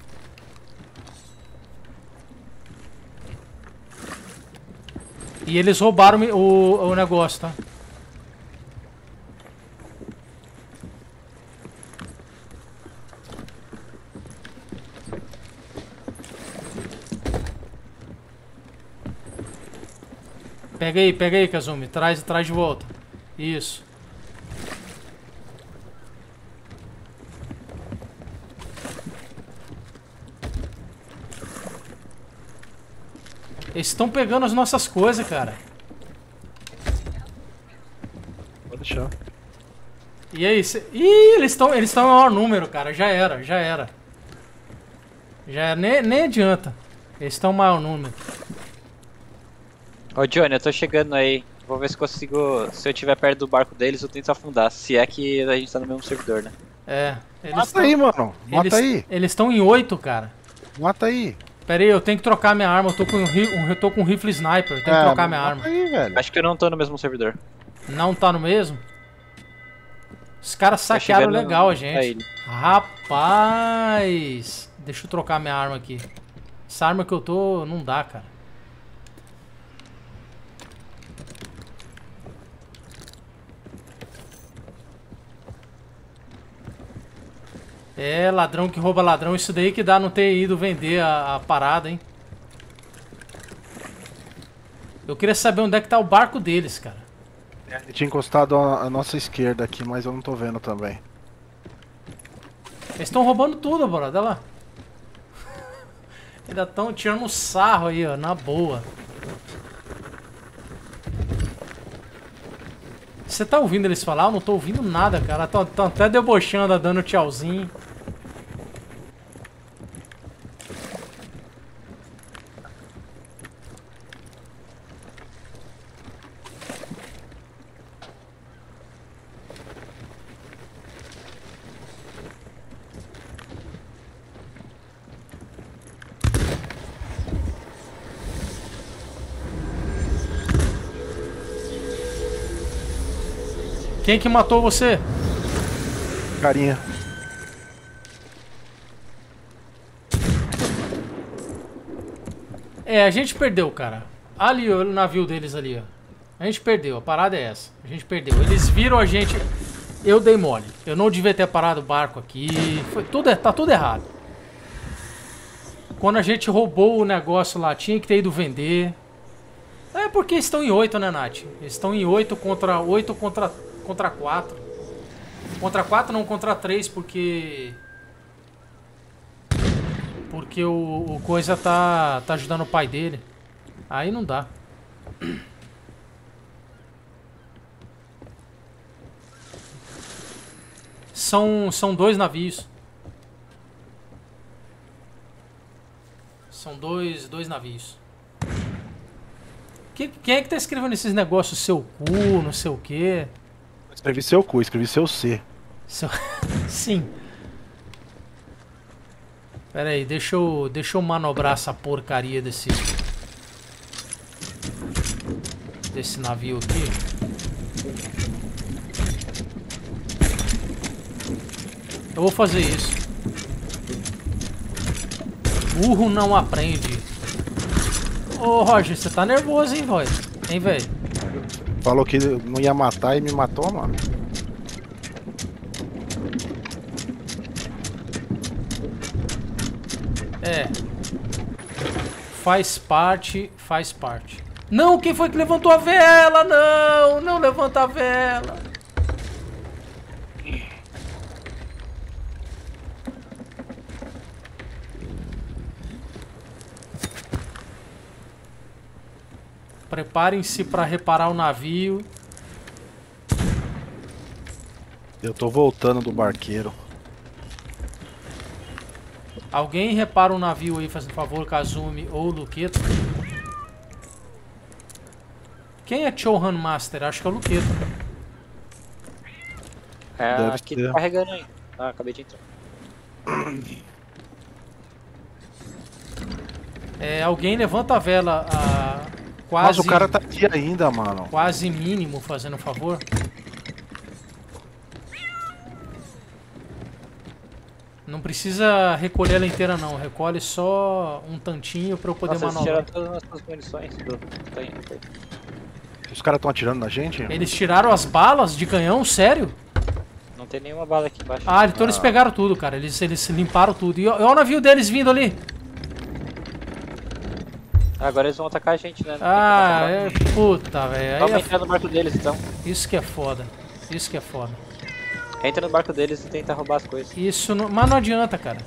E eles roubaram o negócio, tá? Pega aí, Kazumi. Traz de volta. Isso. Eles estão pegando as nossas coisas, cara. Pode deixar. E aí? Ih, eles estão em maior número, cara. Já era. Nem adianta. Eles estão em maior número. Ô, Johnny, eu tô chegando aí. Vou ver se consigo... Se eu estiver perto do barco deles, eu tento afundar. Se é que a gente tá no mesmo servidor, né? É. Mata aí, mano. Mata aí. Eles estão em 8, cara. Mata aí. Pera aí, eu tenho que trocar minha arma, eu tô com um rifle sniper, eu tenho que trocar minha arma. Aí, velho. Acho que eu não tô no mesmo servidor. Não tá no mesmo? Os caras saquearam legal a gente. Rapaz! Deixa eu trocar minha arma aqui. Essa arma que eu tô, não dá, cara. É, ladrão que rouba ladrão. Isso daí que dá não ter ido vender a parada, hein? Eu queria saber onde é que tá o barco deles, cara. Ele tinha encostado à nossa esquerda aqui, mas eu não tô vendo também. Eles estão roubando tudo, bora. Olha lá. Ainda estão tirando um sarro aí, ó, na boa. Você tá ouvindo eles falar? Eu não tô ouvindo nada, cara. Estão até debochando, dando tchauzinho. Quem que matou você? Carinha. É, a gente perdeu, cara. Ali, o navio deles ali, ó. A gente perdeu, a parada é essa. A gente perdeu. Eles viram a gente... Eu dei mole. Eu não devia ter parado o barco aqui. Foi tudo, tá tudo errado. Quando a gente roubou o negócio lá, tinha que ter ido vender. É porque estão em 8, né, Nath? Eles estão em 8 contra 4. Contra 4 não, contra 3, porque... Porque o coisa tá ajudando o pai dele. Aí não dá. São 2 navios. São dois navios. Quem é que tá escrevendo esses negócios? Seu cu, não sei o quê... Escrevi seu cu, escrevi seu C. Seu... Sim. Pera aí, deixa eu manobrar essa porcaria desse navio aqui. Eu vou fazer isso. Burro não aprende. Ô, Roger, você tá nervoso, hein, boy? Hein, velho? Falou que não ia matar e me matou, mano. É. Faz parte, faz parte. Não, quem foi que levantou a vela? Não, não levanta a vela. Preparem-se para reparar o navio. Eu tô voltando do barqueiro. Alguém repara o navio aí, fazendo favor, Kazumi ou Luqueto. Quem é Chohan Master? Acho que é o Luqueto. É, deve aqui ser. Tá carregando aí. Ah, acabei de entrar. É, alguém levanta a vela. Quase, mas o cara tá aqui ainda, mano. Quase mínimo, fazendo favor. Não precisa recolher ela inteira, não. Recolhe só um tantinho pra eu poder manobrar. Eles tiraram todas as nossas munições do canhão. Os caras estão atirando na gente? Eles tiraram as balas de canhão? Sério? Não tem nenhuma bala aqui embaixo. Ah, então eles pegaram tudo, cara. Eles limparam tudo. E olha o navio deles vindo ali. Agora eles vão atacar a gente, né? Não, ah, é puta, velho. Vamos entrar no barco deles, então. Isso que é foda. Isso que é foda. Entra no barco deles e tenta roubar as coisas. Isso não... Mas não adianta, cara.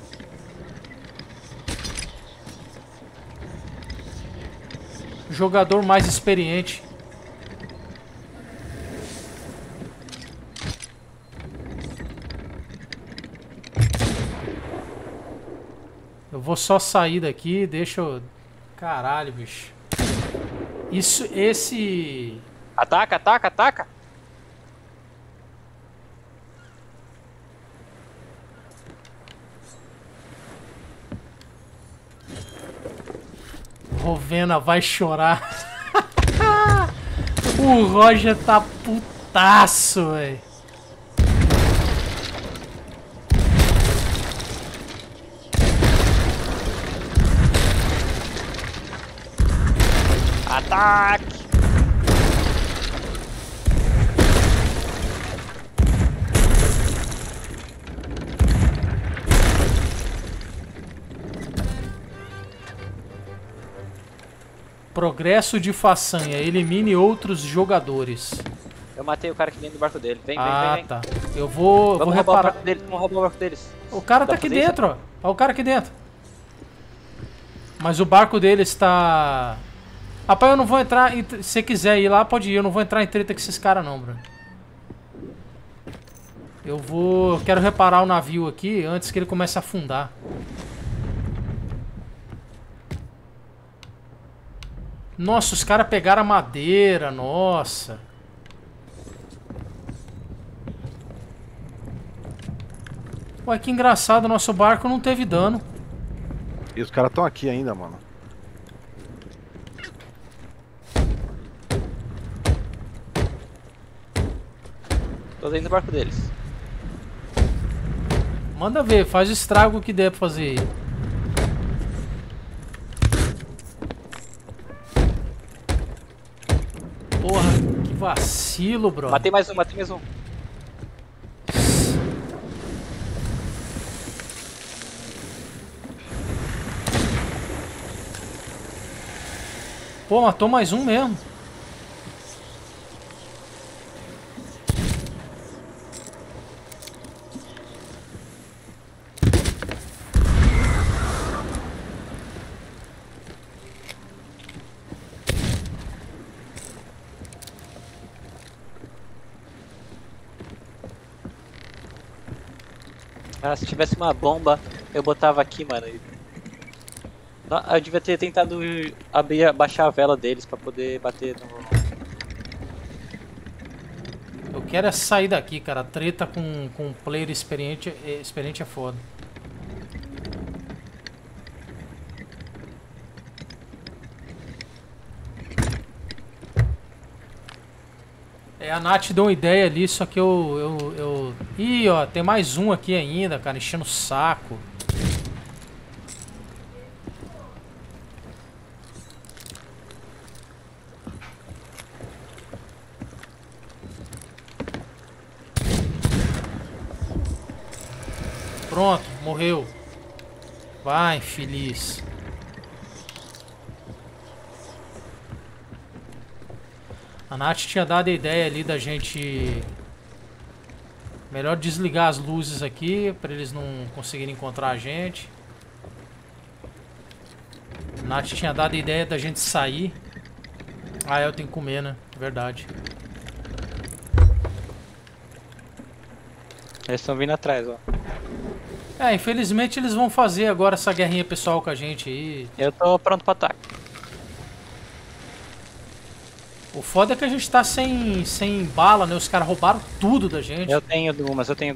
Jogador mais experiente. Eu vou só sair daqui, deixa eu... Caralho, bicho. Isso, esse... Ataca, ataca, ataca! Rovena vai chorar. O Roger tá putaço, velho. Ataque! Progresso de façanha. Elimine outros jogadores. Eu matei o cara que vem do barco dele. Vem, vem, vem. Tá. Eu vou... Vamos roubar o barco deles. Vamos roubar o barco deles. O cara tá aqui dentro, ó. Olha o cara aqui dentro. Mas o barco dele está... Rapaz, eu não vou entrar... Se você quiser ir lá, pode ir. Eu não vou entrar em treta com esses caras, não, Bruno. Eu vou... Quero reparar o navio aqui antes que ele comece a afundar. Nossa, os caras pegaram a madeira. Nossa. Ué, que engraçado. Nosso barco não teve dano. E os caras estão aqui ainda, mano. Tô dentro do barco deles. Manda ver, faz o estrago que der pra fazer. Porra, que vacilo, bro. Matei mais um, matei mais um. Pô, matou mais um mesmo. Ah, se tivesse uma bomba, eu botava aqui, mano. Eu devia ter tentado abrir, abaixar a vela deles pra poder bater no... Eu quero é sair daqui, cara. Treta com um player experiente é foda. A Nath deu uma ideia ali, só que eu... Ih, ó, tem mais um aqui ainda, cara, enchendo o saco. Pronto, morreu. Vai, infeliz. A Nath tinha dado a ideia ali da gente... Melhor desligar as luzes aqui, pra eles não conseguirem encontrar a gente. A Nath tinha dado a ideia da gente sair. Ah, eu tenho que comer, né? Verdade. Eles estão vindo atrás, ó. É, infelizmente eles vão fazer agora essa guerrinha pessoal com a gente aí. Eu tô pronto pra ataque. O foda é que a gente tá sem bala, né? Os caras roubaram tudo da gente. Eu tenho algumas. Tem?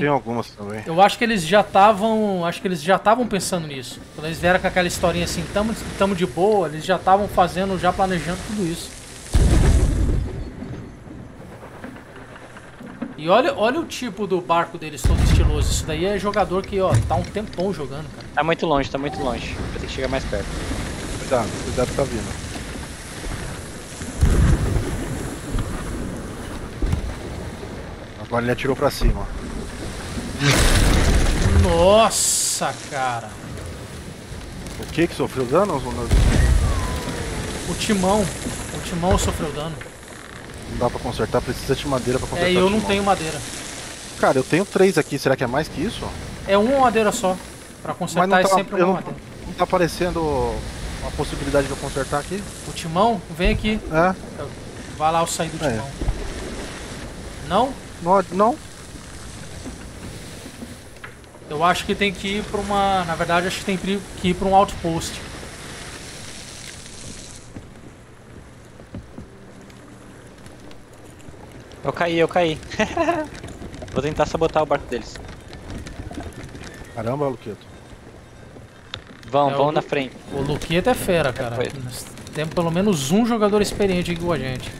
Tenho algumas também. Eu acho que eles já estavam... Acho que eles já estavam pensando nisso. Quando eles vieram com aquela historinha assim, tamo de boa, eles já estavam fazendo, já planejando tudo isso. E olha o tipo do barco deles, todo estiloso. Isso daí é jogador que, ó, tá um tempão jogando, cara. Tá muito longe. Vai ter que chegar mais perto. Cuidado, tá vindo. Agora ele atirou pra cima. Nossa, cara. O que que sofreu dano? O timão sofreu dano. Não dá pra consertar, precisa de madeira pra consertar. É, eu não tenho madeira. Cara, eu tenho 3 aqui, será que é mais que isso? É uma madeira só. Pra consertar é sempre uma madeira. Não tá aparecendo uma possibilidade de eu consertar aqui? O timão? Vem aqui. É. Vai lá, eu saí do timão. Não? Não. Eu acho que tem que ir pra uma... Na verdade, acho que tem que ir pra um outpost. Eu caí. Vou tentar sabotar o barco deles. Caramba, Luqueto. Vão na frente. O Luqueto é fera, cara. Nós temos pelo menos um jogador experiente aqui com a gente.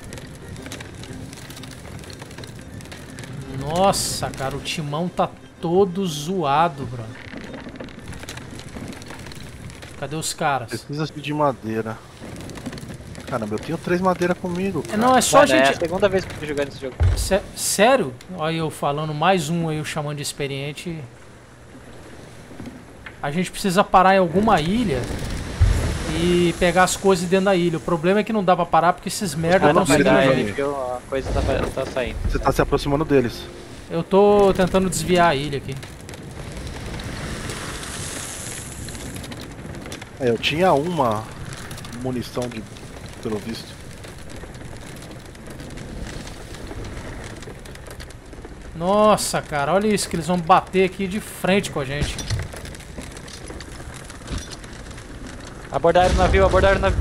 Nossa, cara, o timão tá todo zoado, bro. Cadê os caras? Precisa de madeira. Caramba, eu tenho 3 madeiras comigo, cara. Não, é só a gente... É a segunda vez que eu tô jogando esse jogo. Sério? Olha eu falando mais um aí, eu chamando de experiente. A gente precisa parar em alguma ilha. E e pegar as coisas dentro da ilha. O problema é que não dá pra parar porque esses merda não saem. A coisa tá saindo. Você tá se aproximando deles. Eu tô tentando desviar a ilha aqui. É, eu tinha uma munição de... pelo visto. Nossa, cara, olha isso, que eles vão bater aqui de frente com a gente. Abordaram o navio, abordaram o navio.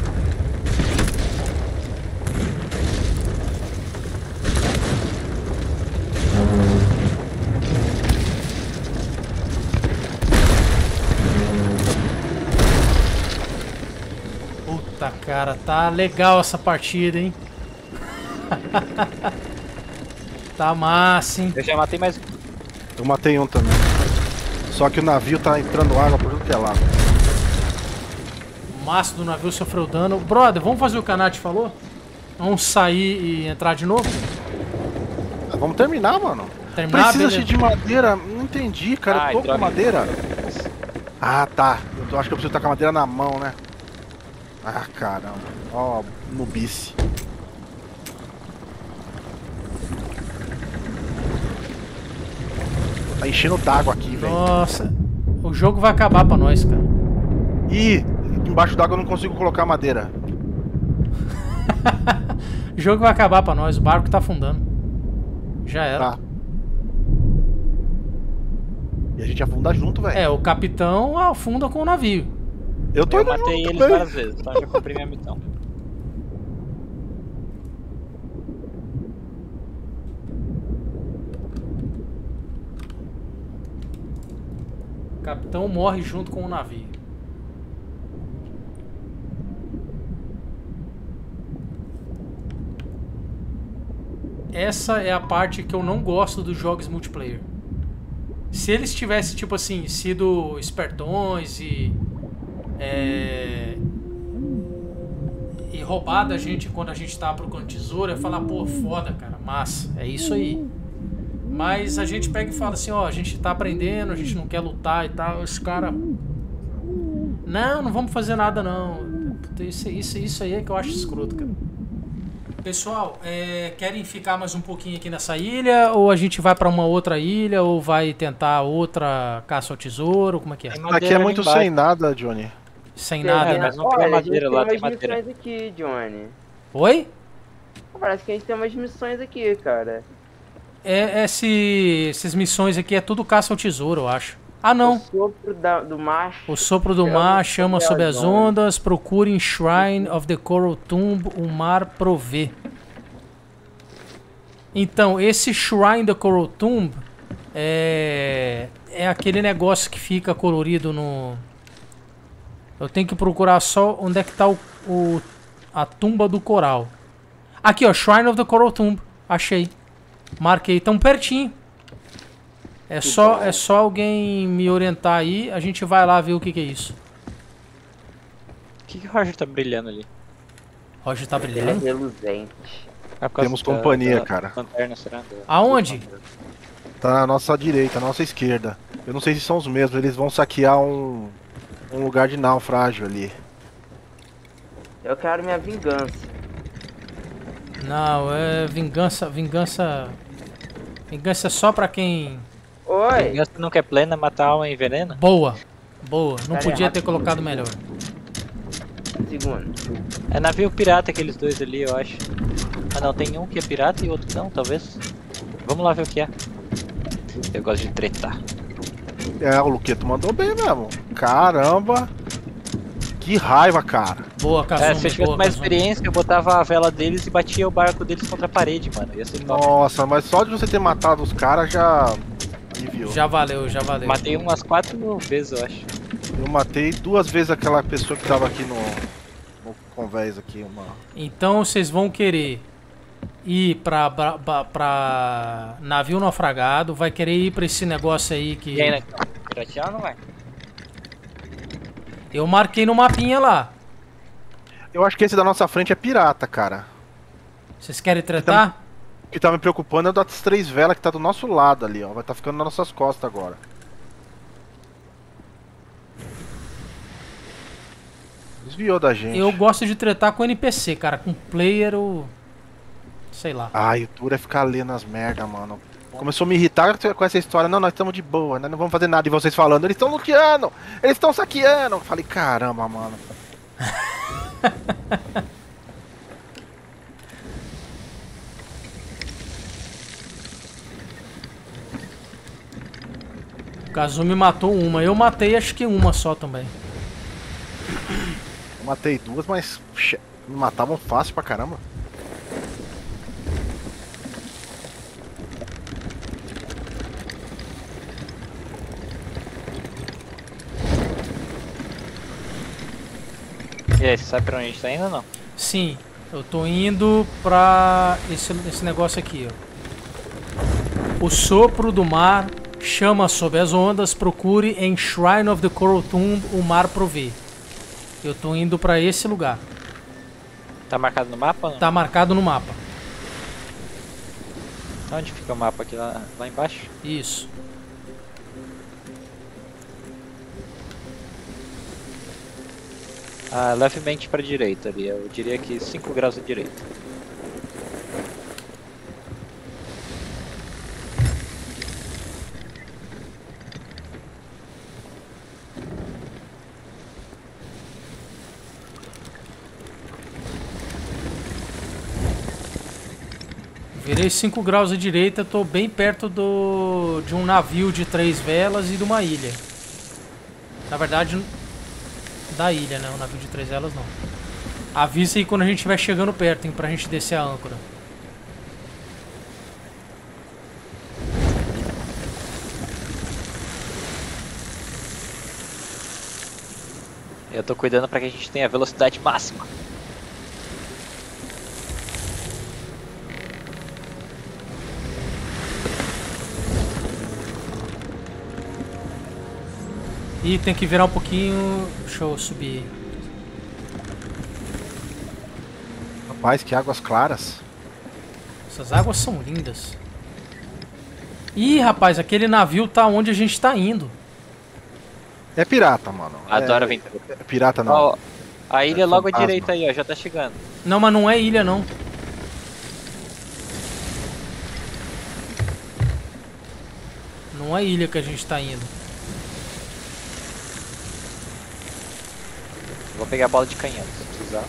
Puta, cara, tá legal essa partida, hein? Tá massa, hein? Eu já matei mais um. Eu matei um também. Só que o navio tá entrando água por tudo que é lado. O mastro do navio sofreu dano. Brother, vamos fazer o que a Nath falou? Vamos sair e entrar de novo? Vamos terminar, mano. Terminar, precisa de madeira. Não entendi, cara. Ai, eu tô com madeira. Ah, tá. Eu acho que eu preciso estar com a madeira na mão, né? Ah, caramba. Ó, nubice. Tá enchendo d'água aqui, velho. Nossa, o jogo vai acabar pra nós, cara. Ih, embaixo d'água eu não consigo colocar madeira. O jogo vai acabar pra nós, o barco tá afundando. Já era. Tá. E a gente afunda junto, velho. É, o capitão afunda com o navio. Eu matei junto, ele várias vezes, então já comprei minha missão. O capitão morre junto com o navio. Essa é a parte que eu não gosto dos jogos multiplayer. Se eles tivessem, tipo assim, sido espertões e roubado a gente quando a gente tava procurando tesoura, eu falar, pô, foda, cara, massa, é isso aí. Mas a gente pega e fala assim, ó, a gente tá aprendendo, a gente não quer lutar e tal. Os caras... Não vamos fazer nada, não. Isso aí é que eu acho escroto, cara. Pessoal, querem ficar mais um pouquinho aqui nessa ilha? Ou a gente vai pra uma outra ilha? Ou vai tentar outra caça ao tesouro? Como é que é? Aqui é muito sem nada, Johnny. Sem nada, né? Mas não tem madeira lá, tem madeira. Aqui, Johnny. Oi? Parece que a gente tem umas missões aqui, cara. Essas missões aqui é tudo caça ao tesouro, eu acho. Ah, não. O sopro do mar. O sopro do mar chama sob as ondas. Procurem Shrine of the Coral Tomb, o mar provê. Então, esse Shrine da Coral Tomb é aquele negócio que fica colorido no... Eu tenho que procurar só onde é que tá a tumba do coral. Aqui, ó, Shrine of the Coral Tomb. Achei. Marquei tão pertinho. É só alguém me orientar aí. A gente vai lá ver o que é isso. O que o Roger tá brilhando ali? Roger tá brilhando? Temos companhia, cara. Aonde? Tá na nossa direita, na nossa esquerda. Eu não sei se são os mesmos. Eles vão saquear um lugar de naufrágio ali. Eu quero minha vingança. Não, é vingança, vingança... Vingança só pra quem... Oi! Vingança nunca é plena, matar alma e envenena? Boa, boa. Não podia ter colocado melhor. Segundo. É navio pirata aqueles dois ali, eu acho. Ah não, tem um que é pirata e outro não, talvez. Vamos lá ver o que é. Eu gosto de tretar. É, o Luqueto mandou bem mesmo. Caramba! Que raiva, cara. Boa, Kazumi. Se eu tivesse mais experiência, eu botava a vela deles e batia o barco deles contra a parede, mano. Ia ser top. Nossa, mas só de você ter matado os caras já... aliviou. Já valeu, já valeu. Matei umas 4 vezes, eu acho. Eu matei 2 vezes aquela pessoa que tava aqui no convés aqui, mano. Então vocês vão querer ir pra navio naufragado, vai querer ir pra esse negócio aí que... E aí, né? Piratear ou não vai? Eu marquei no mapinha lá. Eu acho que esse da nossa frente é pirata, cara. Vocês querem tratar? O que tá me preocupando é o das 3 velas que tá do nosso lado ali, ó. Vai tá ficando nas nossas costas agora. Desviou da gente. Eu gosto de tretar com NPC, cara. Com player ou... sei lá. Ai, o duro é ficar lendo as merda, mano. Começou a me irritar com essa história. Não, nós estamos de boa, nós não vamos fazer nada. E vocês falando, eles estão luteando, eles estão saqueando. Eu falei, caramba, mano. O Kazumi matou uma. Eu matei acho que uma só também. Eu matei duas, mas me matavam fácil pra caramba. E aí, você sabe pra onde a gente tá indo ou não? Sim, eu tô indo pra esse negócio aqui, ó. O sopro do mar chama sob as ondas, procure em Shrine of the Coral Tomb, o mar provê. Eu tô indo pra esse lugar. Tá marcado no mapa ou não? Tá marcado no mapa. Onde fica o mapa aqui? Lá embaixo? Isso. Ah, levemente para direita ali, eu diria que 5 graus à direita. Virei 5 graus à direita, estou bem perto de um navio de 3 velas e de uma ilha. Na verdade... da ilha, né? O navio de 3 velas não. Avisa aí quando a gente estiver chegando perto, hein? Pra gente descer a âncora. Eu tô cuidando pra que a gente tenha velocidade máxima. E tem que virar um pouquinho. Deixa eu subir. Rapaz, que águas claras. Essas águas são lindas. Ih, rapaz, aquele navio tá onde a gente tá indo. É pirata, mano. Adoro vir. É pirata não. Ó, a ilha é logo fantasma. À direita aí, ó, já tá chegando. Não, mas não é ilha não. Não é ilha que a gente tá indo. Vou pegar a bola de canhão, se precisar.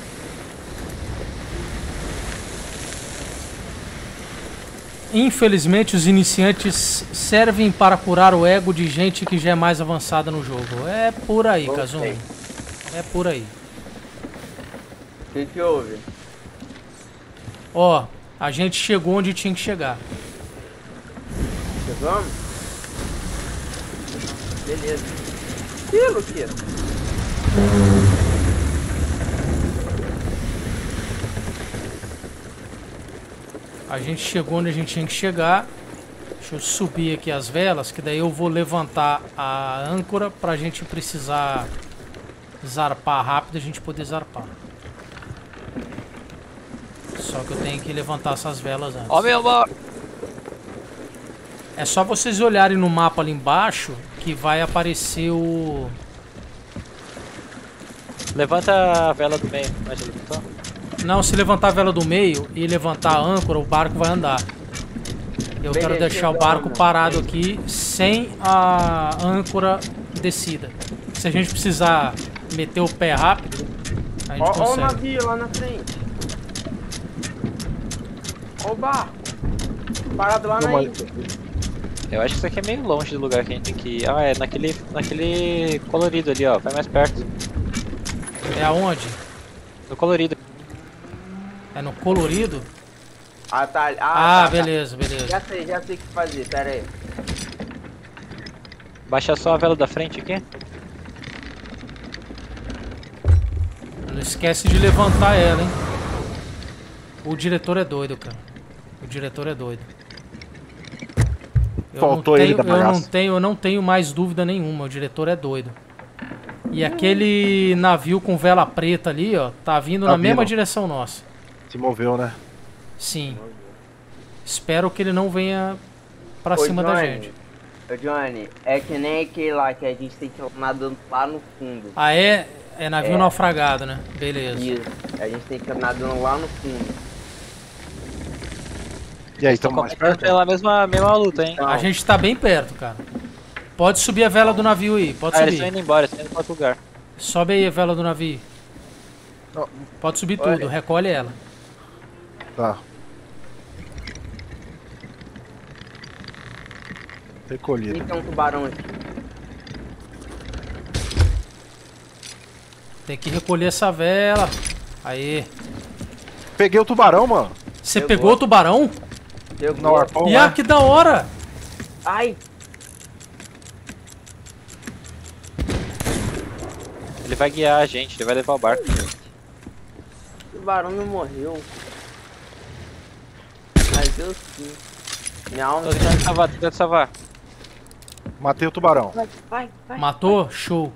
Infelizmente, os iniciantes servem para curar o ego de gente que já é mais avançada no jogo. É por aí, Kazumi. É por aí. O que houve? Ó, a gente chegou onde tinha que chegar. Chegamos? Beleza. Que, Luqueto? A gente chegou onde a gente tinha que chegar. Deixa eu subir aqui as velas, que daí eu vou levantar a âncora pra gente precisar zarpar rápido, a gente poder zarpar. Só que eu tenho que levantar essas velas antes. Ó, meu amor! É só vocês olharem no mapa ali embaixo que vai aparecer o... Levanta a vela do meio. Mas já levantou? Não, se levantar a vela do meio e levantar a âncora, o barco vai andar. Eu quero deixar o barco parado aqui sem a âncora descida. Se a gente precisar meter o pé rápido, a gente consegue. Ó o navio lá na frente. Ó o barco. Parado lá na ilha. Eu acho que isso aqui é meio longe do lugar que a gente tem que ir. Ah, é naquele colorido ali, ó. Vai mais perto. É aonde? No colorido. É no colorido? Ah, tá. Ah, beleza, beleza. Já sei o que fazer, pera aí. Baixa só a vela da frente aqui. Não esquece de levantar ela, hein. O diretor é doido, cara. O diretor é doido. Faltou ele da bagaça. Eu não tenho mais dúvida nenhuma, o diretor é doido. E aquele navio com vela preta ali, ó, tá vindo na mesma direção nossa. Se moveu, né? Sim. Espero que ele não venha pra cima da gente. Ô, Johnny, é que nem aquele lá que a gente tem que ir nadando lá no fundo. Ah, é? É navio naufragado, né? Beleza. Isso. A gente tem que estar nadando lá no fundo. E aí, estamos mais perto? Pela mesma luta, hein? Então, a gente tá bem perto, cara. Pode subir a vela do navio aí, pode subir. Eles estão indo embora, eles estão indo para outro lugar. Sobe aí a vela do navio. Oh. Pode subir tudo, recolhe ela. Tá. Recolhido. Tem que ter um tubarão aqui. Tem que recolher essa vela. Aí. Peguei o tubarão, mano. Você pegou o tubarão? Pegou o arpão. Ia, que da hora! Ai! Ele vai guiar a gente, ele vai levar o barco. O tubarão não morreu. Mas eu sim. Minha alma tá de salvar, tentando salvar. Matei o tubarão. Vai, matou? Vai. Show.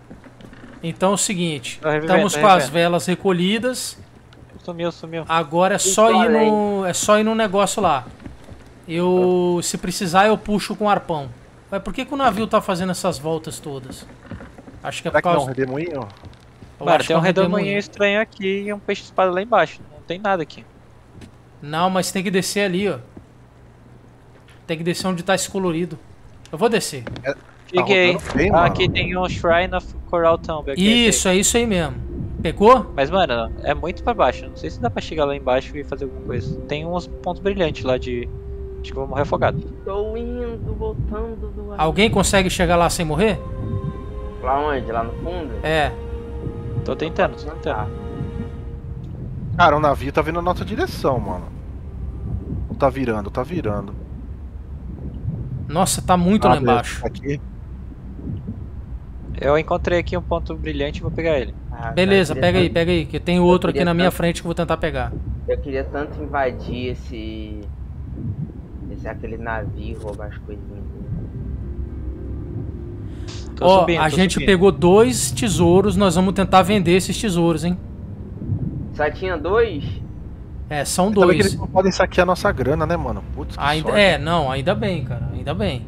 Então é o seguinte, estamos com as velas recolhidas. Sumiu. Agora é só ir no, negócio lá. Eu, se precisar, eu puxo com o arpão. Mas por que o navio tá fazendo essas voltas todas? Acho que é por causa... Será que não é um redemoinho? Cara, tem um redemoinho estranho aqui e um peixe-espada lá embaixo. Não tem nada aqui. Não, mas tem que descer ali, ó. Tem que descer onde tá esse colorido. Eu vou descer. Cheguei. Aqui tem um Shrine of Coral Tomb. Isso, é isso aí mesmo. Pegou? Mas, mano, é muito pra baixo. Não sei se dá pra chegar lá embaixo e fazer alguma coisa. Tem uns pontos brilhantes lá de... Acho que eu vou morrer afogado. Tô indo, voltando do ar. Alguém consegue chegar lá sem morrer? Lá onde? Lá no fundo? É. Tô tentando, Cara, o navio tá vindo na nossa direção, mano. Tá virando, Nossa, tá muito lá embaixo. Aqui. Eu encontrei aqui um ponto brilhante e vou pegar ele. Beleza, pega aí, que tem outro aqui na minha frente que eu vou tentar pegar. Eu queria tanto invadir aquele navio, roubar as coisinhas. Ó, a gente pegou 2 tesouros, nós vamos tentar vender esses tesouros, hein? Só tinha 2? É, são 2. Ainda bem que eles não podem saquear a nossa grana, né, mano? Putz, que sorte. É, não, ainda bem, cara, ainda bem.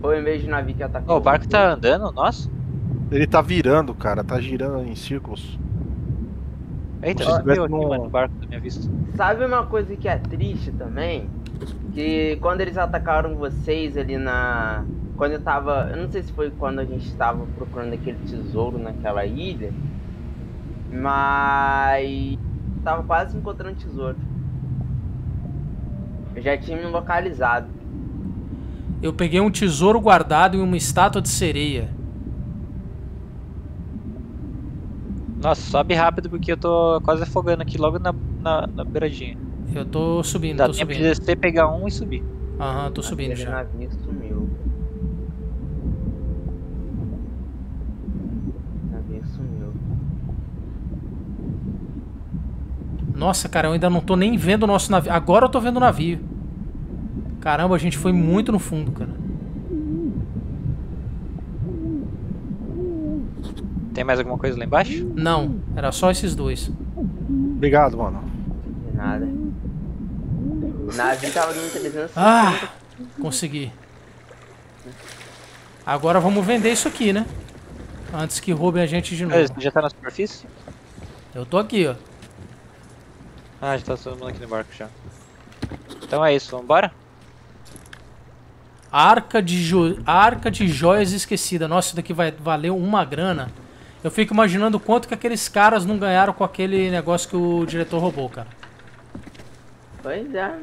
Ou em vez de navio que atacou... O barco tá andando, nossa? Ele tá virando, cara, tá girando em círculos. Eita, subiu aqui, mano, o barco da minha vista. Sabe uma coisa que é triste também? Que quando eles atacaram vocês ali na... Quando eu tava... Eu não sei se foi quando a gente tava procurando aquele tesouro naquela ilha. Mas... Tava quase encontrando tesouro. Eu já tinha me localizado. Eu peguei um tesouro guardado e uma estátua de sereia. Nossa, sobe rápido porque eu tô quase afogando aqui logo na beiradinha. Eu tô subindo, tô subindo. Dá tempo de descer, pegar um e subir. Aham, tô subindo já. Navio sumiu. Nossa, cara, eu ainda não tô nem vendo o nosso navio. Agora eu tô vendo o navio. Caramba, a gente foi muito no fundo, cara. Tem mais alguma coisa lá embaixo? Não, era só esses 2. Obrigado, mano. De nada. Navio tava dando 350. Ah, consegui. Agora vamos vender isso aqui, né? Antes que roubem a gente de novo. Já tá na superfície? Eu tô aqui, ó. Ah, já tá todo mundo aqui no barco já. Então é isso, vambora? Arca de joias esquecida. Nossa, isso daqui vai valer uma grana. Eu fico imaginando quanto que aqueles caras não ganharam com aquele negócio que o diretor roubou, cara. Pois é.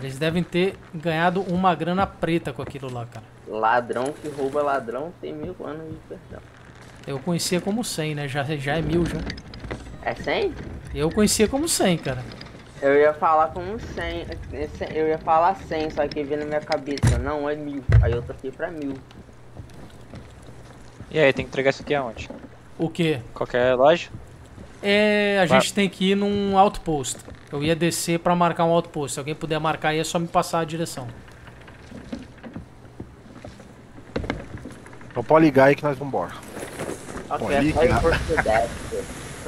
Eles devem ter ganhado uma grana preta com aquilo lá, cara. Ladrão que rouba ladrão tem 1000 anos de perdão. Eu conhecia como 100, né? Já é 1000 já. É 100? Eu conhecia como 100, cara. Eu ia falar como 100. Eu ia falar 100, só que veio na minha cabeça. Não, é 1000. Aí eu troquei pra 1000. E aí, tem que entregar isso aqui aonde? O quê? Qualquer loja? É, a gente tem que ir num outpost. Eu ia descer pra marcar um outpost. Se alguém puder marcar aí, é só me passar a direção. Então pode ligar aí que nós vamos embora. Ok, só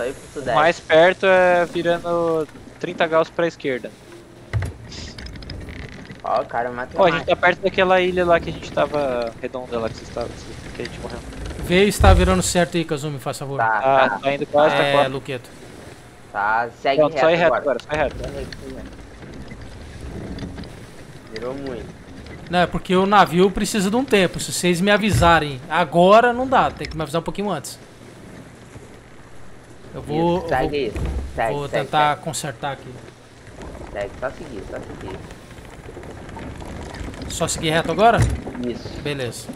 ir pro sudeste. O mais perto é virando 30 graus pra esquerda. Ó, cara, matemática. Ó, a gente tá perto daquela ilha lá que a gente tava redonda lá que a gente morreu. V está virando certo aí, Kazumi, faz favor. Tá indo quase, tá quase. É, Luqueto. Tá, segue reto. Sai reto agora, sai reto. Virou muito. Não, é porque o navio precisa de um tempo. Se vocês me avisarem agora, não dá. Tem que me avisar um pouquinho antes. Eu vou tentar consertar aqui. Só seguir. Só seguir reto agora? Isso. Beleza.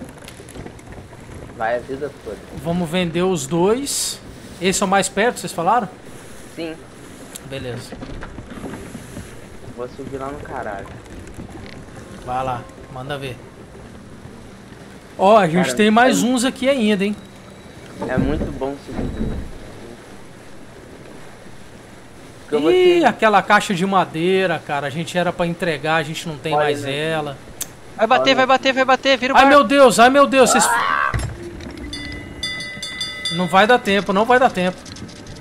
Vai a vida toda. Vamos vender os dois. Esses são mais perto, vocês falaram? Sim. Beleza. Vou subir lá no caralho. Vai lá, manda ver. Ó, a gente tem mais uns aqui ainda, hein? É muito bom subir. Ih, aquela caixa de madeira, cara. A gente era pra entregar, a gente não tem mais ela. Vai bater, vira o barco. Ai meu Deus, vocês... Não vai dar tempo.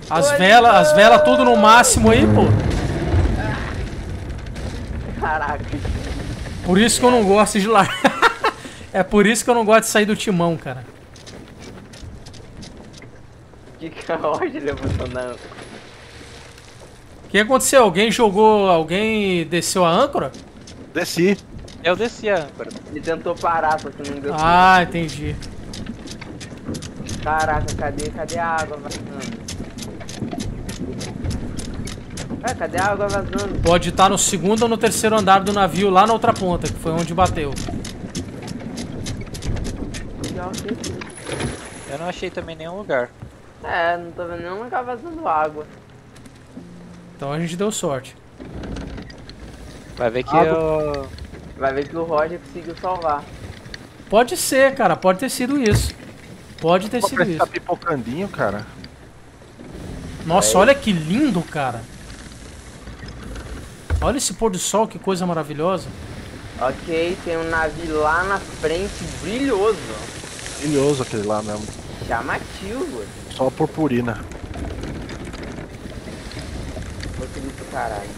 As velas tudo no máximo aí, pô. Caraca. Por isso que eu não gosto de largar. É por isso que eu não gosto de sair do timão, cara. Que ódio levantou na âncora. O que aconteceu? Alguém desceu a âncora? Desci. Eu desci a âncora. Ele tentou parar, só que não deu. Ah, entendi. Caraca, cadê a água vazando? Cadê a água vazando? Pode estar no segundo ou no terceiro andar do navio, lá na outra ponta, que foi onde bateu. Eu não achei também nenhum lugar. É, não tô vendo nenhum lugar vazando água. Então a gente deu sorte. Vai ver que o Roger conseguiu salvar. Pode ser, cara, pode ter sido isso. Parece que tá pipocandinho, cara. Nossa, olha que lindo, cara. Olha esse pôr do sol, que coisa maravilhosa. Ok, tem um navio lá na frente, brilhoso. Brilhoso aquele lá mesmo. Chamativo. Só purpurina. Vou subir pro caralho.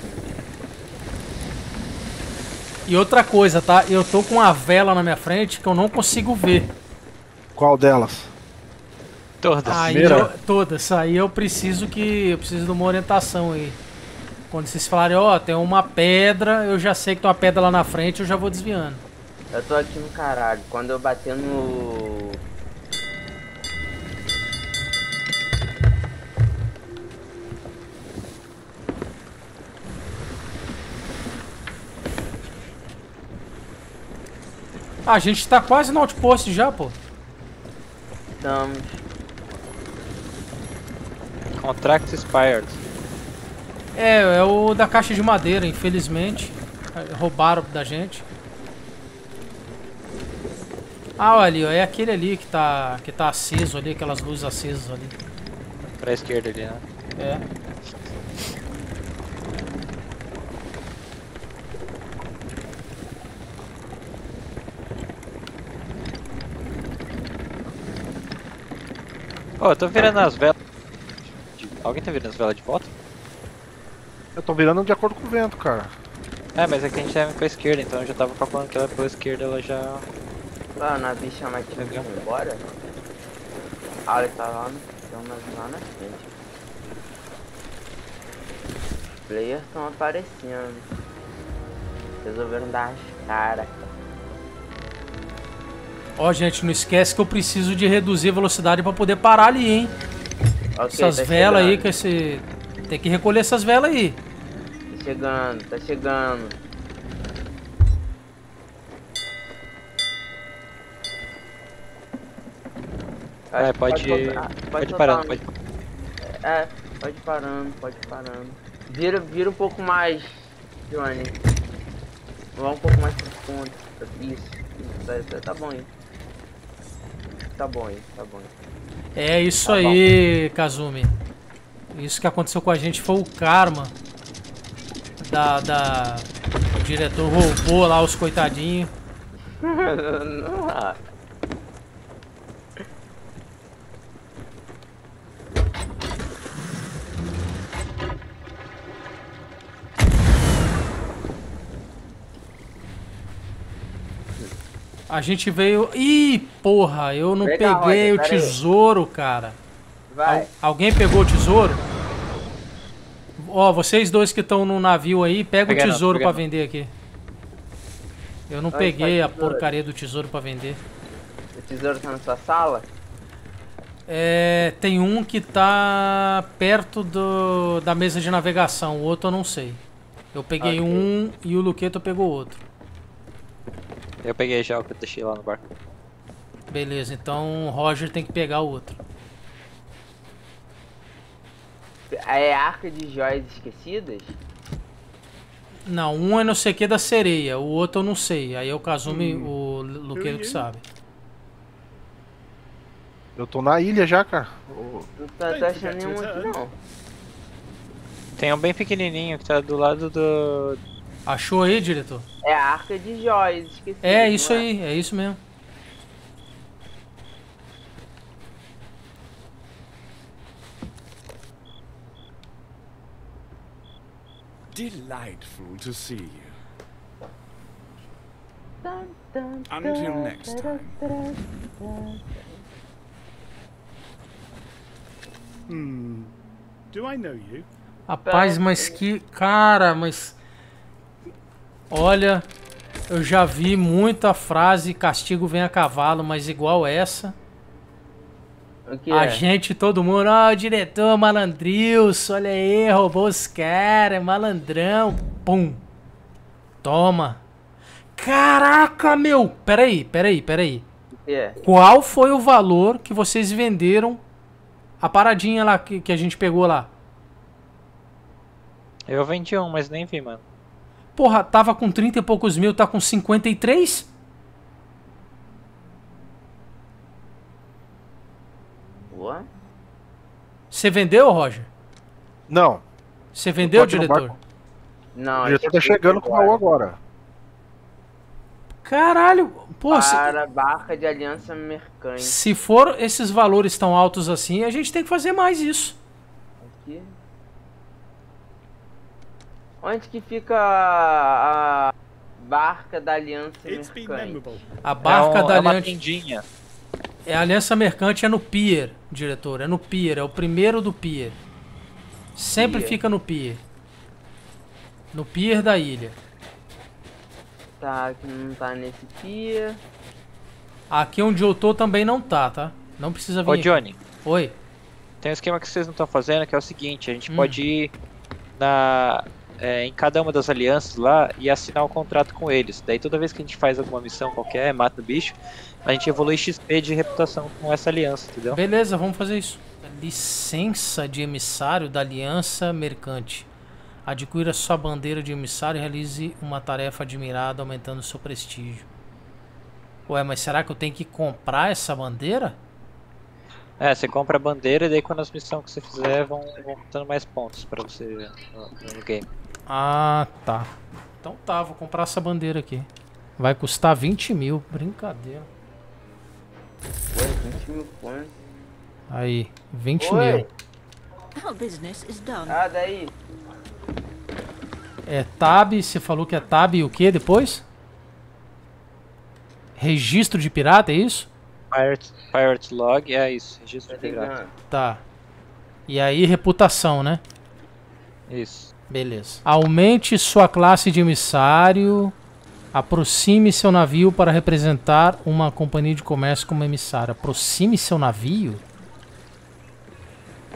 E outra coisa, tá? Eu tô com uma vela na minha frente que eu não consigo ver. Qual delas? Todas. Todas. Aí eu preciso de uma orientação aí. Quando vocês falarem, ó, tem uma pedra, eu já sei que tem uma pedra lá na frente, eu já vou desviando. Eu tô aqui no caralho, quando eu bater no... Ah, a gente tá quase no outpost já, pô. Estamos. Contract expired. É o da caixa de madeira, infelizmente. Roubaram da gente. Ah, olha ali, ó. É aquele ali que tá aceso ali, aquelas luzes acesas ali. Pra esquerda ali, né? É. Ó, eu tô virando as velas. Alguém tá virando as velas de volta? Eu tô virando de acordo com o vento, cara. É, mas é que a gente tá indo pra esquerda, então eu já tava calculando que ela pra esquerda, ela já... Ah, o navio chama aqui, vai embora? Ah, ele tá lá, tem um navio lá na frente. Os players estão aparecendo. Resolveram dar as caras. Ó, gente, não esquece que eu preciso de reduzir a velocidade pra poder parar ali, hein? Okay, essas velas aí, com esse... Tem que recolher essas velas aí. Tá chegando. É, pode ir parando. É, pode ir parando. Vira um pouco mais, Johnny. Vá um pouco mais profundo. Isso, tá bom aí. É isso aí, Kazumi. Isso que aconteceu com a gente foi o karma. O diretor roubou lá os coitadinhos. A gente veio... Ih, porra, eu não peguei o tesouro, cara. Vai. Alguém pegou o tesouro? Ó, vocês dois que estão no navio aí, pega o tesouro pra vender aqui. Eu não peguei a porcaria do tesouro pra vender. O tesouro tá na sua sala? É, tem um que tá perto da mesa de navegação, o outro eu não sei. Eu peguei um e o Luqueto pegou outro. Eu peguei já o que eu deixei lá no barco. Beleza, então o Roger tem que pegar o outro. É arca de joias esquecidas? Não, um é não sei o que da sereia, o outro eu não sei. Aí é o Kazumi, o Luqueiro que sabe. Eu tô na ilha já, cara. Não tô achando nenhum aqui, não. Tem um bem pequenininho que tá do lado do... Achou aí, diretor? É a arca de joias, esqueci. É isso aí, é isso mesmo. Delightful to see you. Until next time. Do I know you? Rapaz, mas que cara, mas olha, eu já vi muita frase castigo vem a cavalo, mas igual essa. A gente, todo mundo, ó, diretor, malandrilso, olha aí, roubou os caras, malandrão, pum, toma. Caraca, meu, peraí. Qual foi o valor que vocês venderam a paradinha lá que a gente pegou lá? Eu vendi um, mas nem vi, mano. Porra, tava com 30 e poucos mil, tá com 53? Você vendeu, Roger? Não. Você vendeu, diretor? Não. O diretor tá chegando com o baú agora. Caralho. Pô, para a barca de Aliança Mercante. Se for esses valores tão altos assim, a gente tem que fazer mais isso. Aqui. Onde que fica a barca da Aliança Mercante? A barca da Aliança... É uma tendinha. É, a Aliança Mercante é no pier, diretor. É no pier, é o primeiro do pier. Sempre fica no pier. No pier da ilha. Tá, aqui não tá nesse pier. Aqui onde eu tô também não tá, tá? Não precisa vir. Ô, Johnny. Oi. Tem um esquema que vocês não estão fazendo que é o seguinte, a gente pode ir em cada uma das alianças lá e assinar um contrato com eles. Daí toda vez que a gente faz alguma missão qualquer, mata o bicho, a gente evolui XP de reputação com essa aliança, entendeu? Beleza, vamos fazer isso. Licença de emissário da Aliança Mercante. Adquira sua bandeira de emissário e realize uma tarefa admirada, aumentando seu prestígio. Ué, mas será que eu tenho que comprar essa bandeira? É, você compra a bandeira e daí quando as missões que você fizer vão dando mais pontos pra você no game. Ah, tá. Então tá, vou comprar essa bandeira aqui. Vai custar 20 mil. Brincadeira. Ué, 20 mil quanto? Aí, 20 mil. Ah, daí. É tab, você falou que é tab e o que depois? Registro de pirata, é isso? Pirate log, é isso, registro de pirata. Tá. E aí, reputação, né? Isso. Beleza. Aumente sua classe de emissário. Aproxime seu navio para representar uma companhia de comércio como emissário. Aproxime seu navio?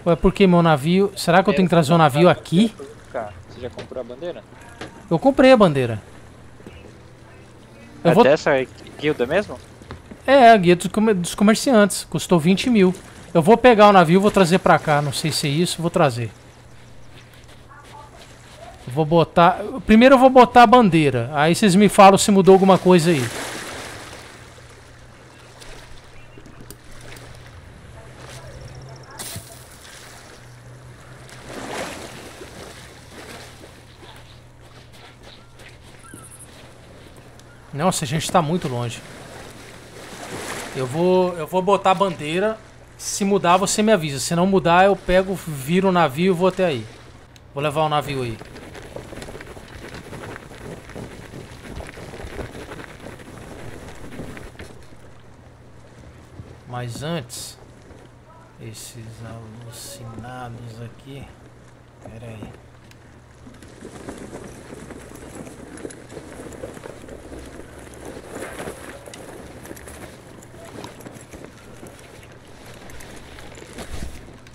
Ué, por que meu navio... Será que eu tenho que trazer o navio aqui? Você já comprou a bandeira? Eu comprei a bandeira. É dessa guilda mesmo? É, a guilda dos comerciantes. Custou 20 mil. Eu vou pegar o navio, vou trazer pra cá. Não sei se é isso, vou trazer. Vou botar... Primeiro eu vou botar a bandeira. Aí vocês me falam se mudou alguma coisa aí. Nossa, a gente tá muito longe. Eu vou botar a bandeira. Se mudar, você me avisa. Se não mudar, eu pego, viro o navio e vou até aí. Vou levar o navio aí. Mas antes, esses alucinados aqui. Pera aí.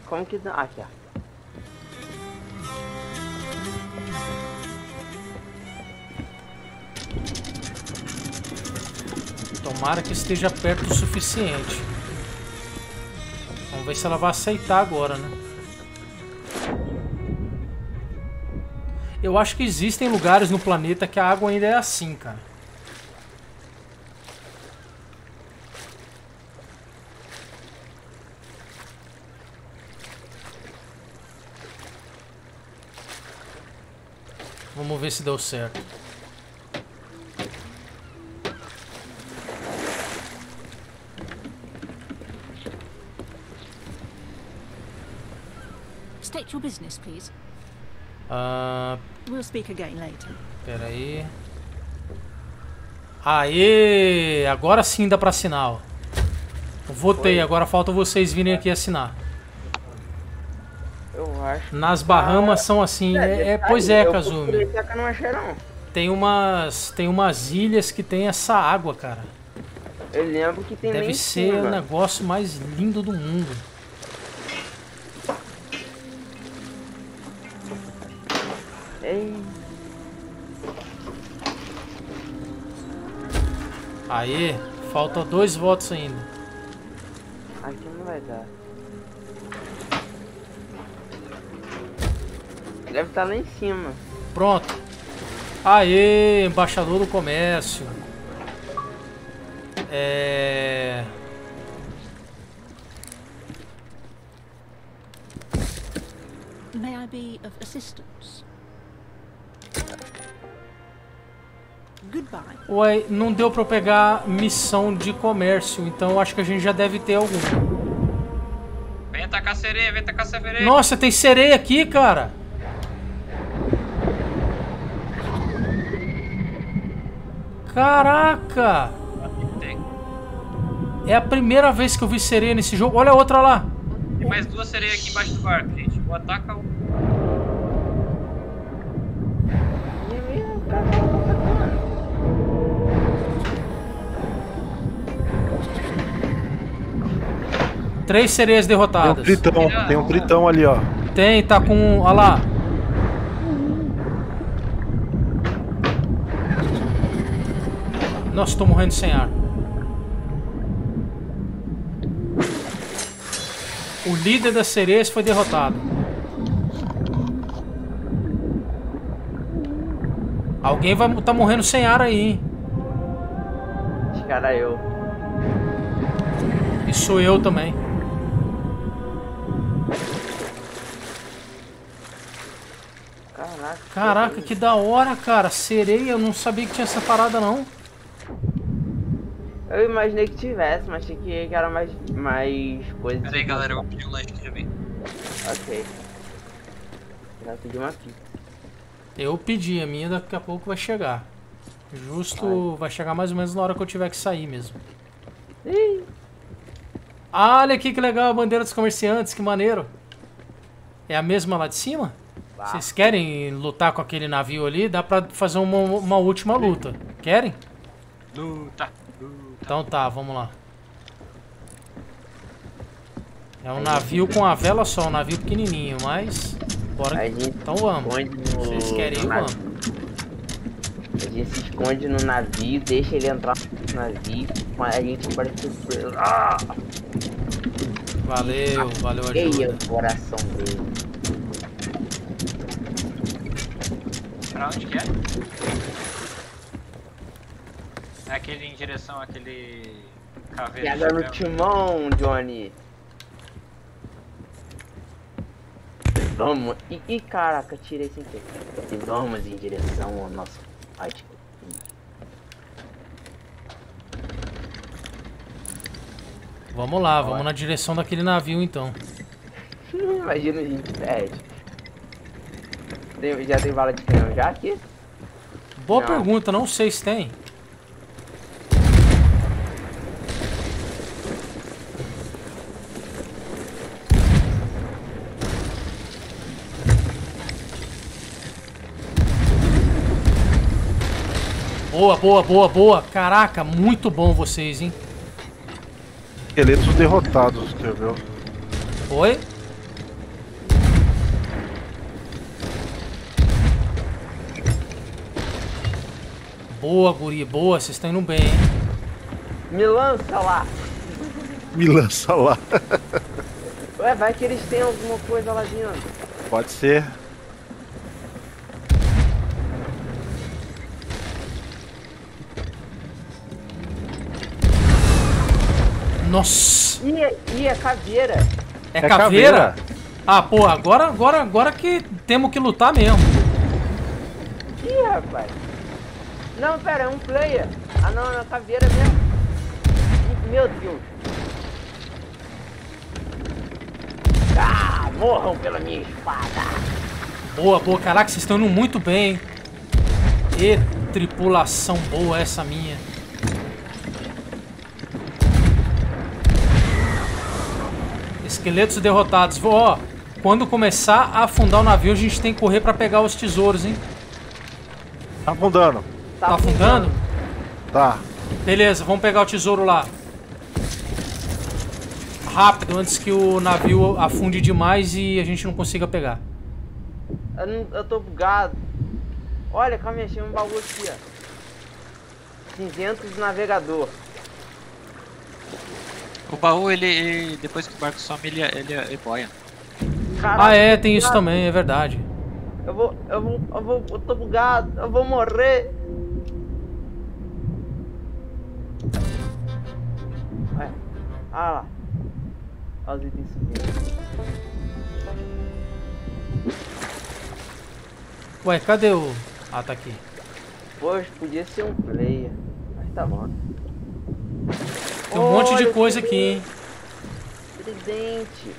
Como que dá? Aqui, ó. Tomara que esteja perto o suficiente. Vamos ver se ela vai aceitar agora, né? Eu acho que existem lugares no planeta que a água ainda é assim, cara. Vamos ver se deu certo. State your business, please. We'll speak again later. Peraí. Aê! Agora sim dá pra assinar. Eu votei, agora falta vocês virem aqui assinar. Eu acho. Nas Bahamas são assim. Pois é, Kazumi. Tem umas ilhas que tem essa água, cara. Eu lembro que tem. Deve ser o negócio mais lindo do mundo. Aê, faltam 2 votos ainda. Aqui não vai dar. Deve estar lá em cima. Pronto. Aê, embaixador do comércio. May I be of assistance? Ué, não deu pra eu pegar missão de comércio, então acho que a gente já deve ter alguma. Vem tacar sereia, vem tacar sereia. Nossa, tem sereia aqui, cara. Caraca. É a primeira vez que eu vi sereia nesse jogo. Olha a outra lá. Tem mais 2 sereias aqui embaixo do barco, gente. Vou atacar o... Três sereias derrotadas. Tem um tritão ali, ó. Tem, tá com... Olha lá. Nossa, tô morrendo sem ar. O líder das sereias foi derrotado. Alguém vai tá morrendo sem ar aí, hein? Esse cara é eu. E sou eu também. Caraca, que da hora, cara. Sereia, eu não sabia que tinha essa parada, não. Eu imaginei que tivesse, mas achei que era mais coisa. Pera aí, galera, eu vou pedir um lanche que já vem. Ok. Já pedi uma aqui. Eu pedi, a minha daqui a pouco vai chegar. Justo, vai chegar mais ou menos na hora que eu tiver que sair mesmo. Ih. Olha aqui que legal, a bandeira dos comerciantes, que maneiro. É a mesma lá de cima? Vocês querem lutar com aquele navio ali? Dá pra fazer uma última luta. Querem? Luta. Então tá, vamos lá. É um navio com a vela só, um navio pequenininho, mas... Bora. Então vamos. Vocês querem ir, vamos. A gente se esconde no navio, deixa ele entrar no navio, mas a gente vai surpreso. Ah! Valeu, ajuda. O coração dele. Pra onde que é? É aquele em direção àquele... Caveira. Pega no timão, Johnny. Vamos. Ih, caraca, tirei sem ter. E vamos em direção ao nosso... Ai, vamos lá, vamos na direção daquele navio então. Imagina a gente perde. Já tem bala de canhão já aqui? Boa pergunta, não sei se tem. Boa, boa, boa, boa. Caraca, muito bom vocês, hein? Esqueletos derrotados, escreveu. Foi? Boa, guri, boa. Vocês estão indo bem, hein? Me lança lá. Me lança lá. Ué, vai que eles têm alguma coisa lá dentro. Pode ser. Nossa. E a caveira? É caveira? Ah, porra, agora que temos que lutar mesmo. Ih, rapaz. Não, pera, é um player. Ah, não, é uma caveira mesmo. Meu Deus. Ah, morram pela minha espada. Boa, boa. Caraca, vocês estão indo muito bem, hein? E tripulação boa essa minha. Esqueletos derrotados. Ó, quando começar a afundar o navio, a gente tem que correr pra pegar os tesouros, hein? Tá afundando. Tá afundando? Tá. Beleza, vamos pegar o tesouro lá. Rápido, antes que o navio afunde demais e a gente não consiga pegar. Eu tô bugado. Olha, calma aí, achei um baú aqui, ó. Cinzentos do navegador. O baú, ele depois que o barco some, ele boia. Caraca, ah, é, tem isso também, é verdade. Eu tô bugado, eu vou morrer. Olha, ah, lá. Olha os itens subindo. Ué, cadê o... Ah, tá aqui. Poxa, podia ser um player. Mas tá bom. Tem um monte de coisa aqui, hein? Tridente.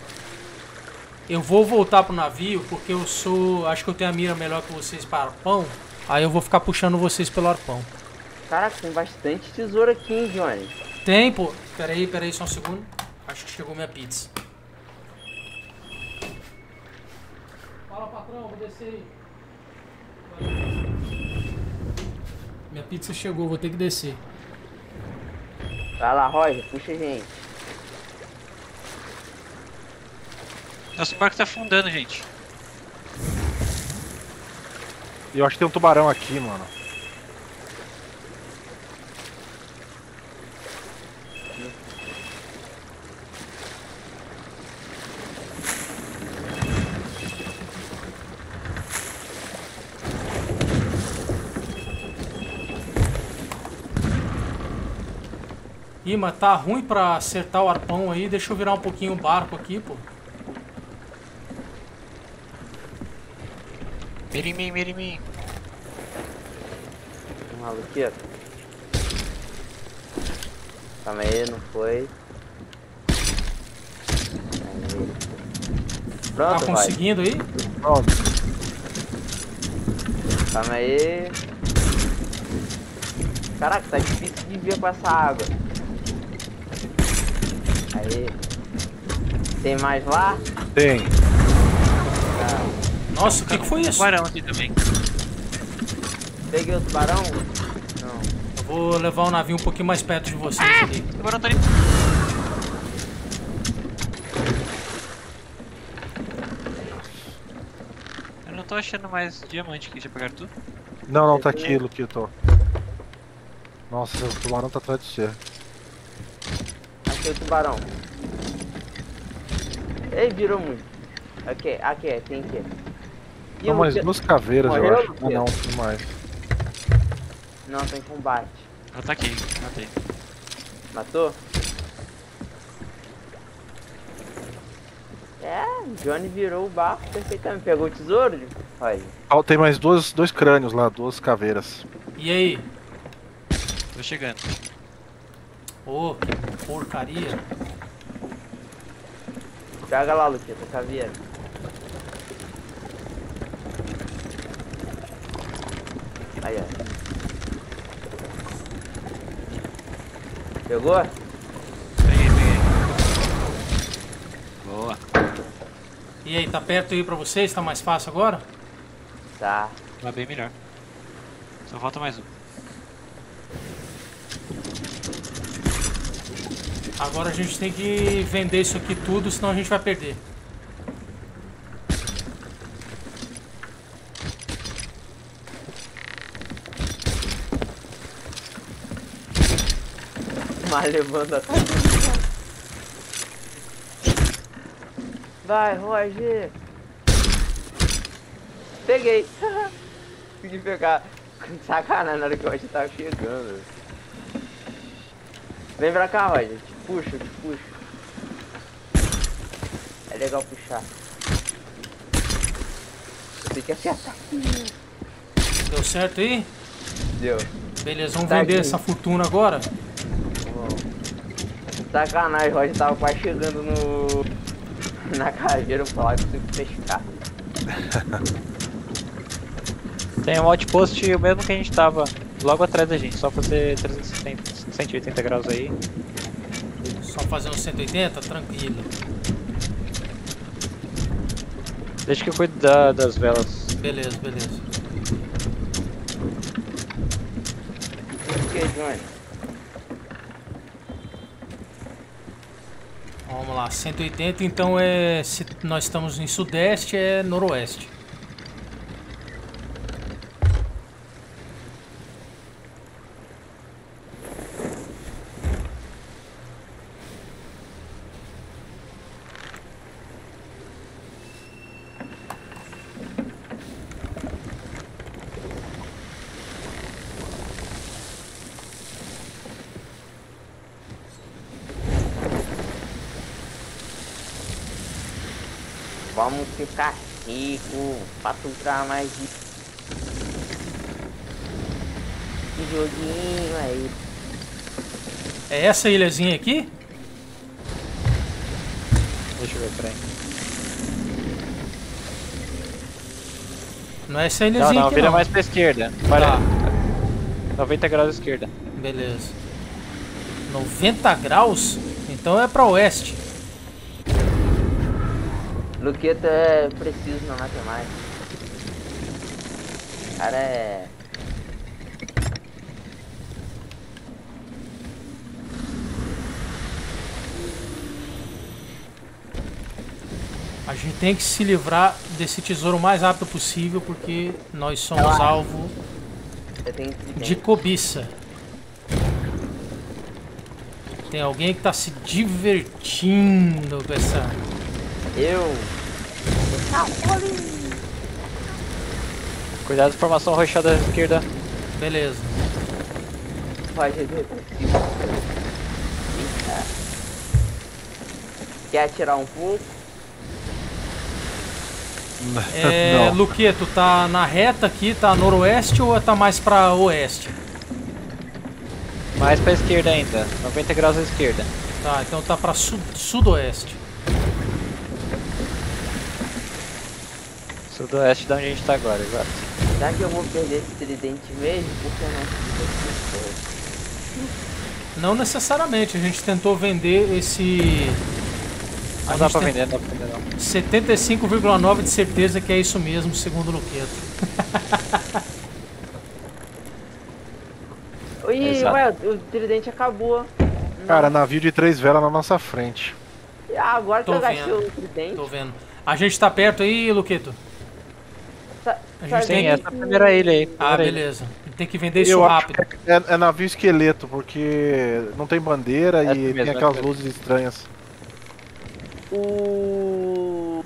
Eu vou voltar pro navio porque eu sou... Acho que eu tenho a mira melhor que vocês para arpão. Aí eu vou ficar puxando vocês pelo arpão. Caraca, tem bastante tesouro aqui, hein, Johnny? Tem, pô. Pera aí, só um segundo. Acho que chegou minha pizza. Fala, patrão, vou descer aí. Minha pizza chegou, vou ter que descer. Vai lá, Roger, puxa a gente. Nosso barco tá afundando, gente. Eu acho que tem um tubarão aqui, mano. Ih, mas tá ruim pra acertar o arpão aí. Deixa eu virar um pouquinho o barco aqui, pô. Mira em mim, mira em mim. Maluqueiro. Calma aí, não foi. Pronto, tá conseguindo aí? Pronto. Calma aí. Caraca, tá difícil de ver com essa água. Aí. Tem mais lá? Tem. Ah. Nossa, o que foi isso? Tubarão aqui também. Peguei o tubarão? Não. Eu vou levar o navio um pouquinho mais perto de vocês ali. O tubarão tá ali. Eu não tô achando mais diamante aqui. Já pegaram tudo? Não, tá aqui, Luqueto. Nossa, o tubarão tá atrás de você. O tubarão. Ele virou muito. Aqui, tem que. Não, mas duas caveiras, eu acho. Ah, não, tem mais. Não, tem combate. Ela tá aqui, matei. Matou? É, Johnny virou o barco perfeitamente. Pegou o tesouro? Olha. Ah, tem mais dois crânios lá, duas caveiras. E aí? Tô chegando. Oh, que porcaria. Pega lá, Luqueta, caveira. Aí, ó. Pegou? Peguei. Boa. E aí, tá perto aí pra vocês? Tá mais fácil agora? Tá. Tá bem melhor. Só falta mais um. Agora a gente tem que vender isso aqui tudo, senão a gente vai perder. Vai, levanta tudo. Vai, Roger. Peguei. Consegui pegar. Sacanagem na hora que o Roger tava chegando. Vem pra cá, Roger. Te puxo, te puxo. É legal puxar. Eu tenho que acertar. Deu certo aí? Deu. Beleza, vamos tá vender aqui essa fortuna agora. Sacanagem, Roger tava quase chegando no... na caveira, eu falava que eu tenho que pescar. Tem um outpost, o mesmo que a gente tava, logo atrás da gente, só fazer 360, 180 graus aí. Só fazer uns 180? Tranquilo. Deixa que eu cuido das velas. Beleza, beleza. Ok, Johnny. Vamos lá, 180, então é, se nós estamos em sudeste, é noroeste. Vamos ficar rico, faturar mais de... Que joguinho aí. É essa ilhazinha aqui? Deixa eu ver, peraí. Não é essa ilhazinha aqui não. Não, vira mais pra esquerda. Para. Ah. 90 graus à esquerda. Beleza. 90 graus? Então é pra oeste. Luqueto é preciso na matemática. O cara é... A gente tem que se livrar desse tesouro o mais rápido possível, porque nós somos alvo de cobiça. Tem alguém que tá se divertindo com essa... Cuidado, formação rochada à esquerda. Beleza. Vai, GG. Quer atirar um pouco? É, Luqueto, tá na reta aqui, tá noroeste ou tá mais pra oeste? Mais pra esquerda ainda, 90 graus à esquerda. Tá, então tá pra sudoeste. Sudoeste de onde a gente tá agora, exato. Será que eu vou perder esse tridente mesmo? Porque eu não sei. Não necessariamente, a gente tentou vender esse... Não dá pra vender, não dá pra vender não. 75,9% de certeza que é isso mesmo, segundo o Luqueto. Ih, ué, o tridente acabou. Cara, navio de 3 velas na nossa frente. Ah, agora que eu gastei o tridente. Tô vendo. A gente tá perto aí, Luqueto? A gente tem essa primeira ilha aí. Ah, beleza. Tem que vender isso rápido. É navio esqueleto, porque não tem bandeira e tem aquelas luzes estranhas. O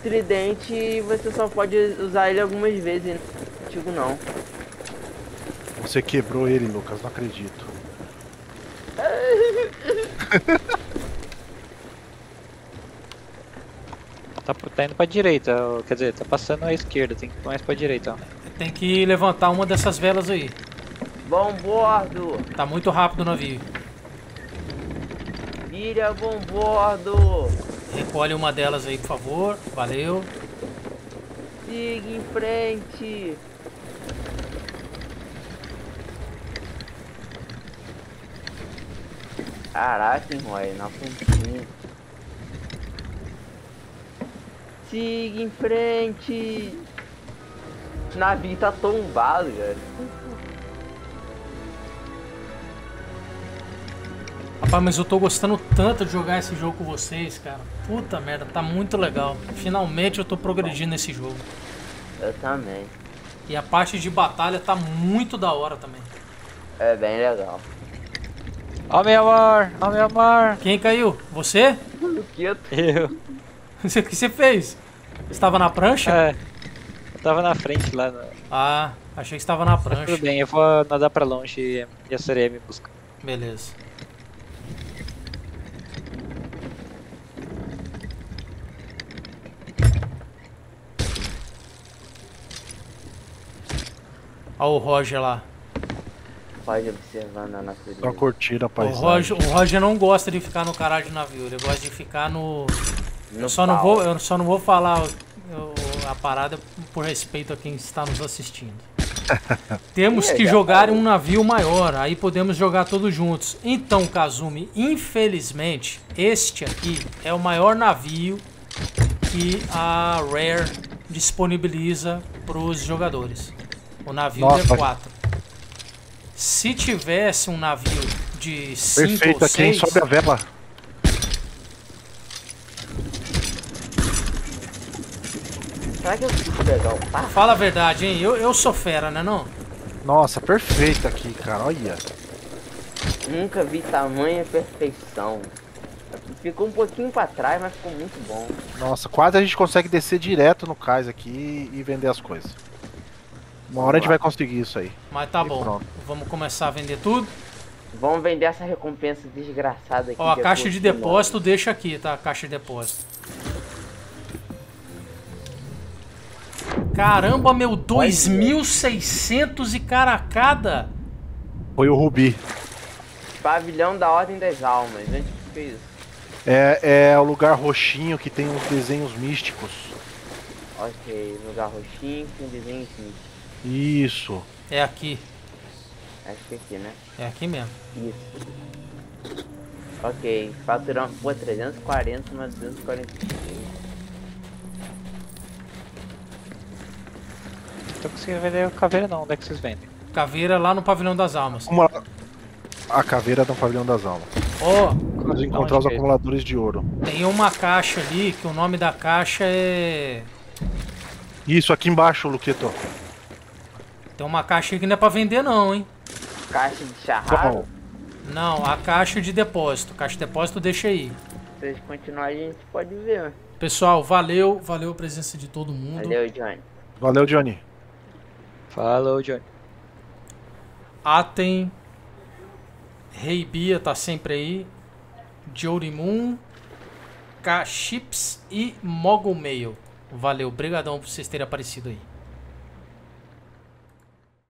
tridente você só pode usar ele algumas vezes, digo não. Você quebrou ele, Lucas, não acredito. Tá indo pra direita, quer dizer, tá passando à esquerda, tem que ir mais pra direita. Tem que levantar uma dessas velas aí. Bom bordo! Tá muito rápido o navio. Vira bom bordo! Recolhe uma delas aí, por favor. Valeu. Siga em frente. Caraca, irmão, aí na pontinha. Siga em frente. O navio tá tombado, velho. A Rapaz, mas eu tô gostando tanto de jogar esse jogo com vocês, cara. Puta merda, tá muito legal. Finalmente eu tô progredindo nesse jogo. Eu também. E a parte de batalha tá muito da hora também. É bem legal. Ó meu ar, ó meu ar. Quem caiu? Você? Luqueto. Eu. O que você fez? Você estava na prancha? É. Eu tava na frente lá. Na... Ah, achei que estava na prancha. Mas tudo bem, eu vou nadar pra longe e a sereia me busca. Beleza. Olha o Roger lá. Pode observar na natureza. Só curtir a paisagem. O Roger não gosta de ficar no caralho de navio, ele gosta de ficar no... Eu só não vou falar a parada por respeito a quem está nos assistindo. Temos que jogar em um navio maior, aí podemos jogar todos juntos. Então, Kazumi, infelizmente, este aqui é o maior navio que a Rare disponibiliza para os jogadores. O navio D4. Se tivesse um navio de 5 ou 6... Perfeito, aqui sobe a vela. Será que eu consigo pegar o passo? Fala a verdade, hein? Eu sou fera, né não? Nossa, perfeito aqui, cara. Olha. Nunca vi tamanha perfeição. Ficou um pouquinho pra trás, mas ficou muito bom. Nossa, quase a gente consegue descer direto no cais aqui e vender as coisas. Uma hora a gente vai conseguir isso aí. Mas tá bom. Pronto. Vamos começar a vender tudo? Vamos vender essa recompensa desgraçada aqui. Ó, a caixa de depósito deixa aqui, tá? A caixa de depósito. Caramba, meu, 2.600 e caracada. Foi o Rubi. Pavilhão da Ordem das Almas. Gente, o que é isso? É o lugar roxinho que tem uns desenhos místicos. Ok, lugar roxinho que tem desenhos místicos. Isso. É aqui. Acho que é aqui, né? É aqui mesmo. Isso. Ok, faturamos. Pô, 340, mas 246. Não tô conseguindo vender caveira não, onde é que vocês vendem? Caveira lá no Pavilhão das Almas. A caveira do Pavilhão das Almas. Ó, vamos encontrar os acumuladores de ouro. Tem uma caixa ali, que o nome da caixa é... Isso, aqui embaixo, Luqueto. Tem uma caixa que não é pra vender não, hein? Caixa de charrado? Não, a caixa de depósito. Caixa de depósito deixa aí. Se vocês continuarem, a gente pode ver. Pessoal, valeu. Valeu a presença de todo mundo. Valeu, Johnny. Valeu, Johnny. Falou, Johnny. Atem. Rei Bia tá sempre aí. Jody Moon. Kchips e Mogul Mail. Valeu, brigadão por vocês terem aparecido aí.